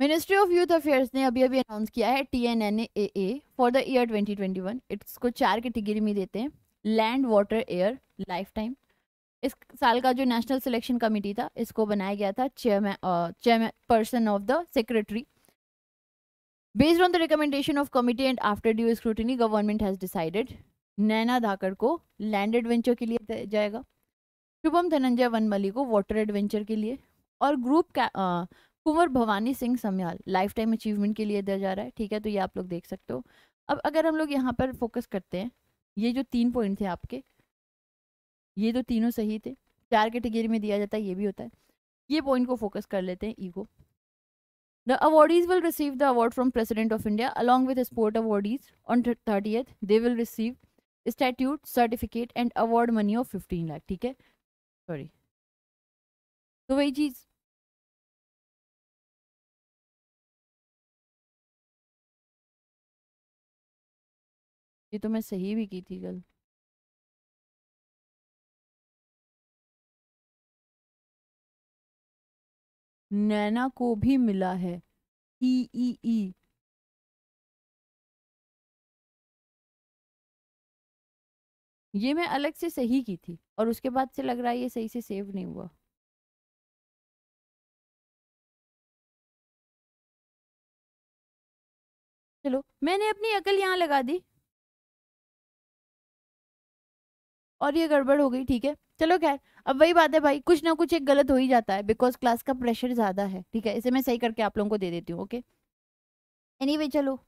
मिनिस्ट्री ऑफ यूथ अफेयर्स ने अभी अभी अनाउंस किया है T N N A A for the year twenty twenty one. इसको चार कैटेगरी में देते हैं, land, water, air, life time. इस साल का जो नेशनल सिलेक्शन कमेटी था इसको बनाया गया था chairman chairman person of the secretary. Based on the recommendation of committee and after due scrutiny government has decided Naina Dhakar को लैंड एडवेंचर के लिए दिया जाएगा, शुभम धनंजय वनमली को वाटर एडवेंचर के लिए, और group Kunwar Bhawani Singh Samyal life time achievement के लिए दिया जा रहा है। ठीक है, तो ये आप लोग देख सकते हो। अब अगर हम लोग यहाँ पर फोकस करते हैं, ये जो तीन पॉइंट थे आपके, ये तो तीनों सही थे, चार कैटेगरी में दिया जाता है, ये भी होता है। ये पॉइंट को फोकस कर लेते हैं, ego. The awardees will receive the award from president of India along with sport awardees on thirtieth they will receive statute, certificate and award money of fifteen lakh. ठीक है, सॉरी, तो वही चीज ये तो मैं सही भी की थी कल। नैना को भी मिला है ई ई ई ये मैं अलग से सही की थी, और उसके बाद से लग रहा है ये सही से सेव नहीं हुआ। चलो, मैंने अपनी अकल यहाँ लगा दी और ये गड़बड़ हो गई। ठीक है, चलो खैर, अब वही बात है भाई, कुछ ना कुछ एक गलत हो ही जाता है बिकॉज क्लास का प्रेशर ज़्यादा है। ठीक है, इसे मैं सही करके आप लोगों को दे देती हूँ। ओके, एनीवे चलो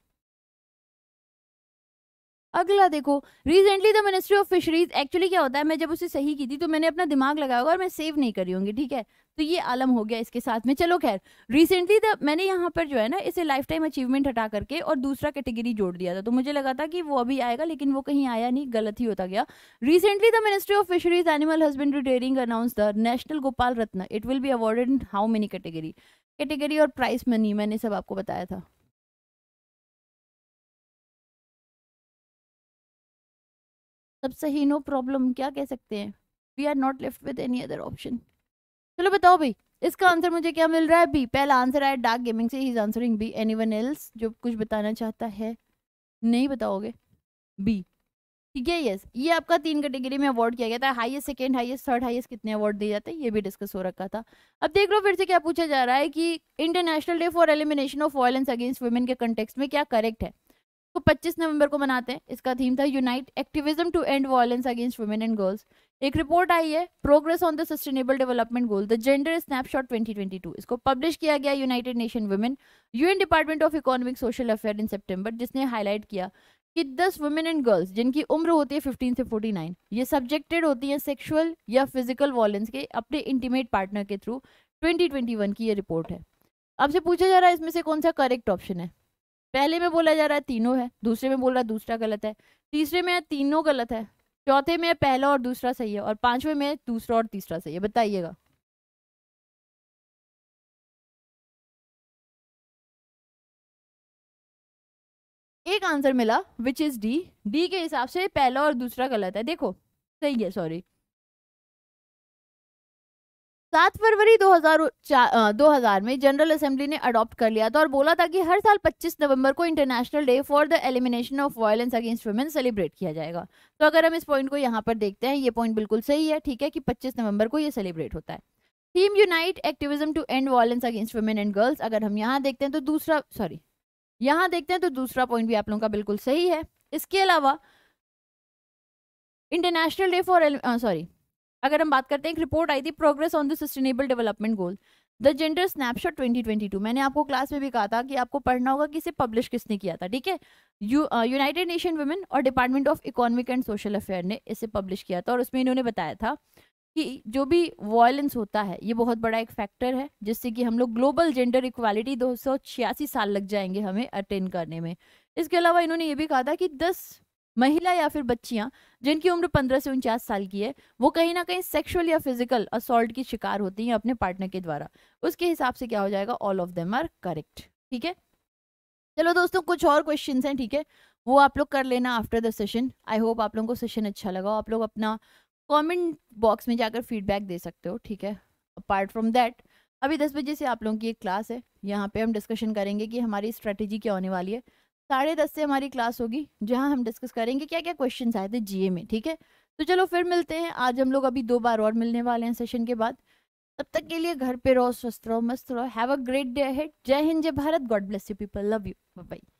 अगला देखो। Recently the ministry of fisheries, actually क्या होता है, मैं जब उसे सही की थी तो मैंने अपना दिमाग लगाया होगा और मैं सेव नहीं करी होंगी। ठीक है, तो ये आलम हो गया इसके साथ में। चलो खैर, रिसेंटली द मैंने यहाँ पर जो है ना इसे लाइफ टाइम अचीवमेंट हटा करके और दूसरा कैटेगरी जोड़ दिया था, तो मुझे लगा था कि वो अभी आएगा, लेकिन वो कहीं आया नहीं, गलत ही होता गया। Recently the ministry of fisheries animal husbandry dairying announce the national Gopal Ratna. It will be awarded in how many category category और प्राइस मनी, मैंने सब आपको बताया था। सब सही, नो प्रॉब्लम, क्या कह सकते हैं, we are not left with any other option. चलो बताओ भाई, इसका आंसर मुझे क्या मिल रहा है? बी। पहला आंसर आया डार्क गेमिंग से, he is answering B. Anyone else जो कुछ बताना चाहता है? नहीं बताओगे, बी। ठीक है, यस, ये आपका तीन कैटेगरी में अवार्ड किया गया था, highest, second highest, third highest, कितने अवार्ड दिए जाते हैं ये भी डिस्कस हो रखा था। अब देख लो फिर से क्या पूछा जा रहा है कि international day for elimination of violence against women के कंटेक्स्ट में क्या करेक्ट है। तो पच्चीस नवंबर को मनाते हैं, इसका थीम था unite activism to end violence against women and girls. एक रिपोर्ट आई है progress on the sustainable development goal the gender snapshot twenty twenty two, इसको पब्लिश किया गया United nation women UN department of economic social affair in सितंबर, जिसने highlight किया कि दस वुमेन एंड गर्ल्स जिनकी उम्र होती है फिफ्टीन से फोर्टी नाइन, ये सब्जेक्टेड होती हैं सेक्शुअल या फिजिकल वायलेंस के अपने इंटीमेट पार्टनर के थ्रू। ट्वेंटी ट्वेंटी वन की ये रिपोर्ट है। आपसे पूछा जा रहा है इसमें से कौन सा करेक्ट ऑप्शन है। पहले में बोला जा रहा है तीनों है, दूसरे में बोल रहा है दूसरा गलत है, तीसरे में तीनों गलत है, चौथे में पहला और दूसरा सही है, और पांचवे में दूसरा और तीसरा सही है। बताइएगा, एक आंसर मिला विच इज डी। डी के हिसाब से पहला और दूसरा गलत है, देखो सही है, सॉरी। सात फरवरी दो हज़ार में जनरल असेंबली ने अडॉप्ट कर लिया था और बोला था कि हर साल पच्चीस नवंबर को international day for the elimination of violence against women celebrate किया जाएगा। तो अगर हम इस पॉइंट को यहाँ पर देखते हैं, ये पॉइंट बिल्कुल सही है। ठीक है, कि पच्चीस नवंबर को ये सेलिब्रेट होता है। Theme unite activism to end violence against women and girls, अगर हम यहाँ देखते हैं तो दूसरा, सॉरी यहाँ देखते हैं तो दूसरा पॉइंट भी आप लोगों का बिल्कुल सही है। इसके अलावा इंटरनेशनल डे फॉर सॉरी अगर हम बात करते हैं, एक रिपोर्ट आई थी progress on the sustainable development goal the gender snapshot twenty twenty two. मैंने आपको क्लास में भी कहा था कि आपको पढ़ना होगा कि इसे पब्लिश किसने किया था, ठीक है। यूनाइटेड नेशन वुमेन और department of economic and social affair ने इसे पब्लिश किया था और उसमें इन्होंने बताया था कि जो भी वॉयलेंस होता है ये बहुत बड़ा एक फैक्टर है जिससे कि हम लोग ग्लोबल जेंडर इक्वालिटी दो सौ छियासी साल लग जाएंगे हमें अटेन करने में। इसके अलावा इन्होंने ये भी कहा था कि दस महिला या फिर बच्चियां जिनकी उम्र पंद्रह से उनचास साल की है वो कहीं ना कहीं सेक्सुअल या फिजिकल असॉल्ट की शिकार होती हैं अपने पार्टनर के द्वारा। उसके हिसाब से क्या हो जाएगा, all of them are correct, ठीक है। चलो दोस्तों, कुछ और क्वेश्चंस हैं, ठीक है, वो आप लोग कर लेना after the session. I hope आप लोगों को सेशन अच्छा लगा। आप लोग अपना कॉमेंट बॉक्स में जाकर फीडबैक दे सकते हो, ठीक है। अपार्ट फ्रॉम दैट अभी दस बजे से आप लोगों की एक क्लास है, यहाँ पर हम डिस्कशन करेंगे कि हमारी स्ट्रेटेजी क्या होने वाली है। साढ़े दस से हमारी क्लास होगी जहां हम डिस्कस करेंगे क्या क्या क्वेश्चंस आए थे जीए में, ठीक है। तो चलो फिर मिलते हैं, आज हम लोग अभी दो बार और मिलने वाले हैं सेशन के बाद। तब तक के लिए घर पे रहो, स्वस्थ रहो, मस्त रहो। Have a great day ahead. जय हिंद, जय Bharat. God bless you people. Love you. Bye bye.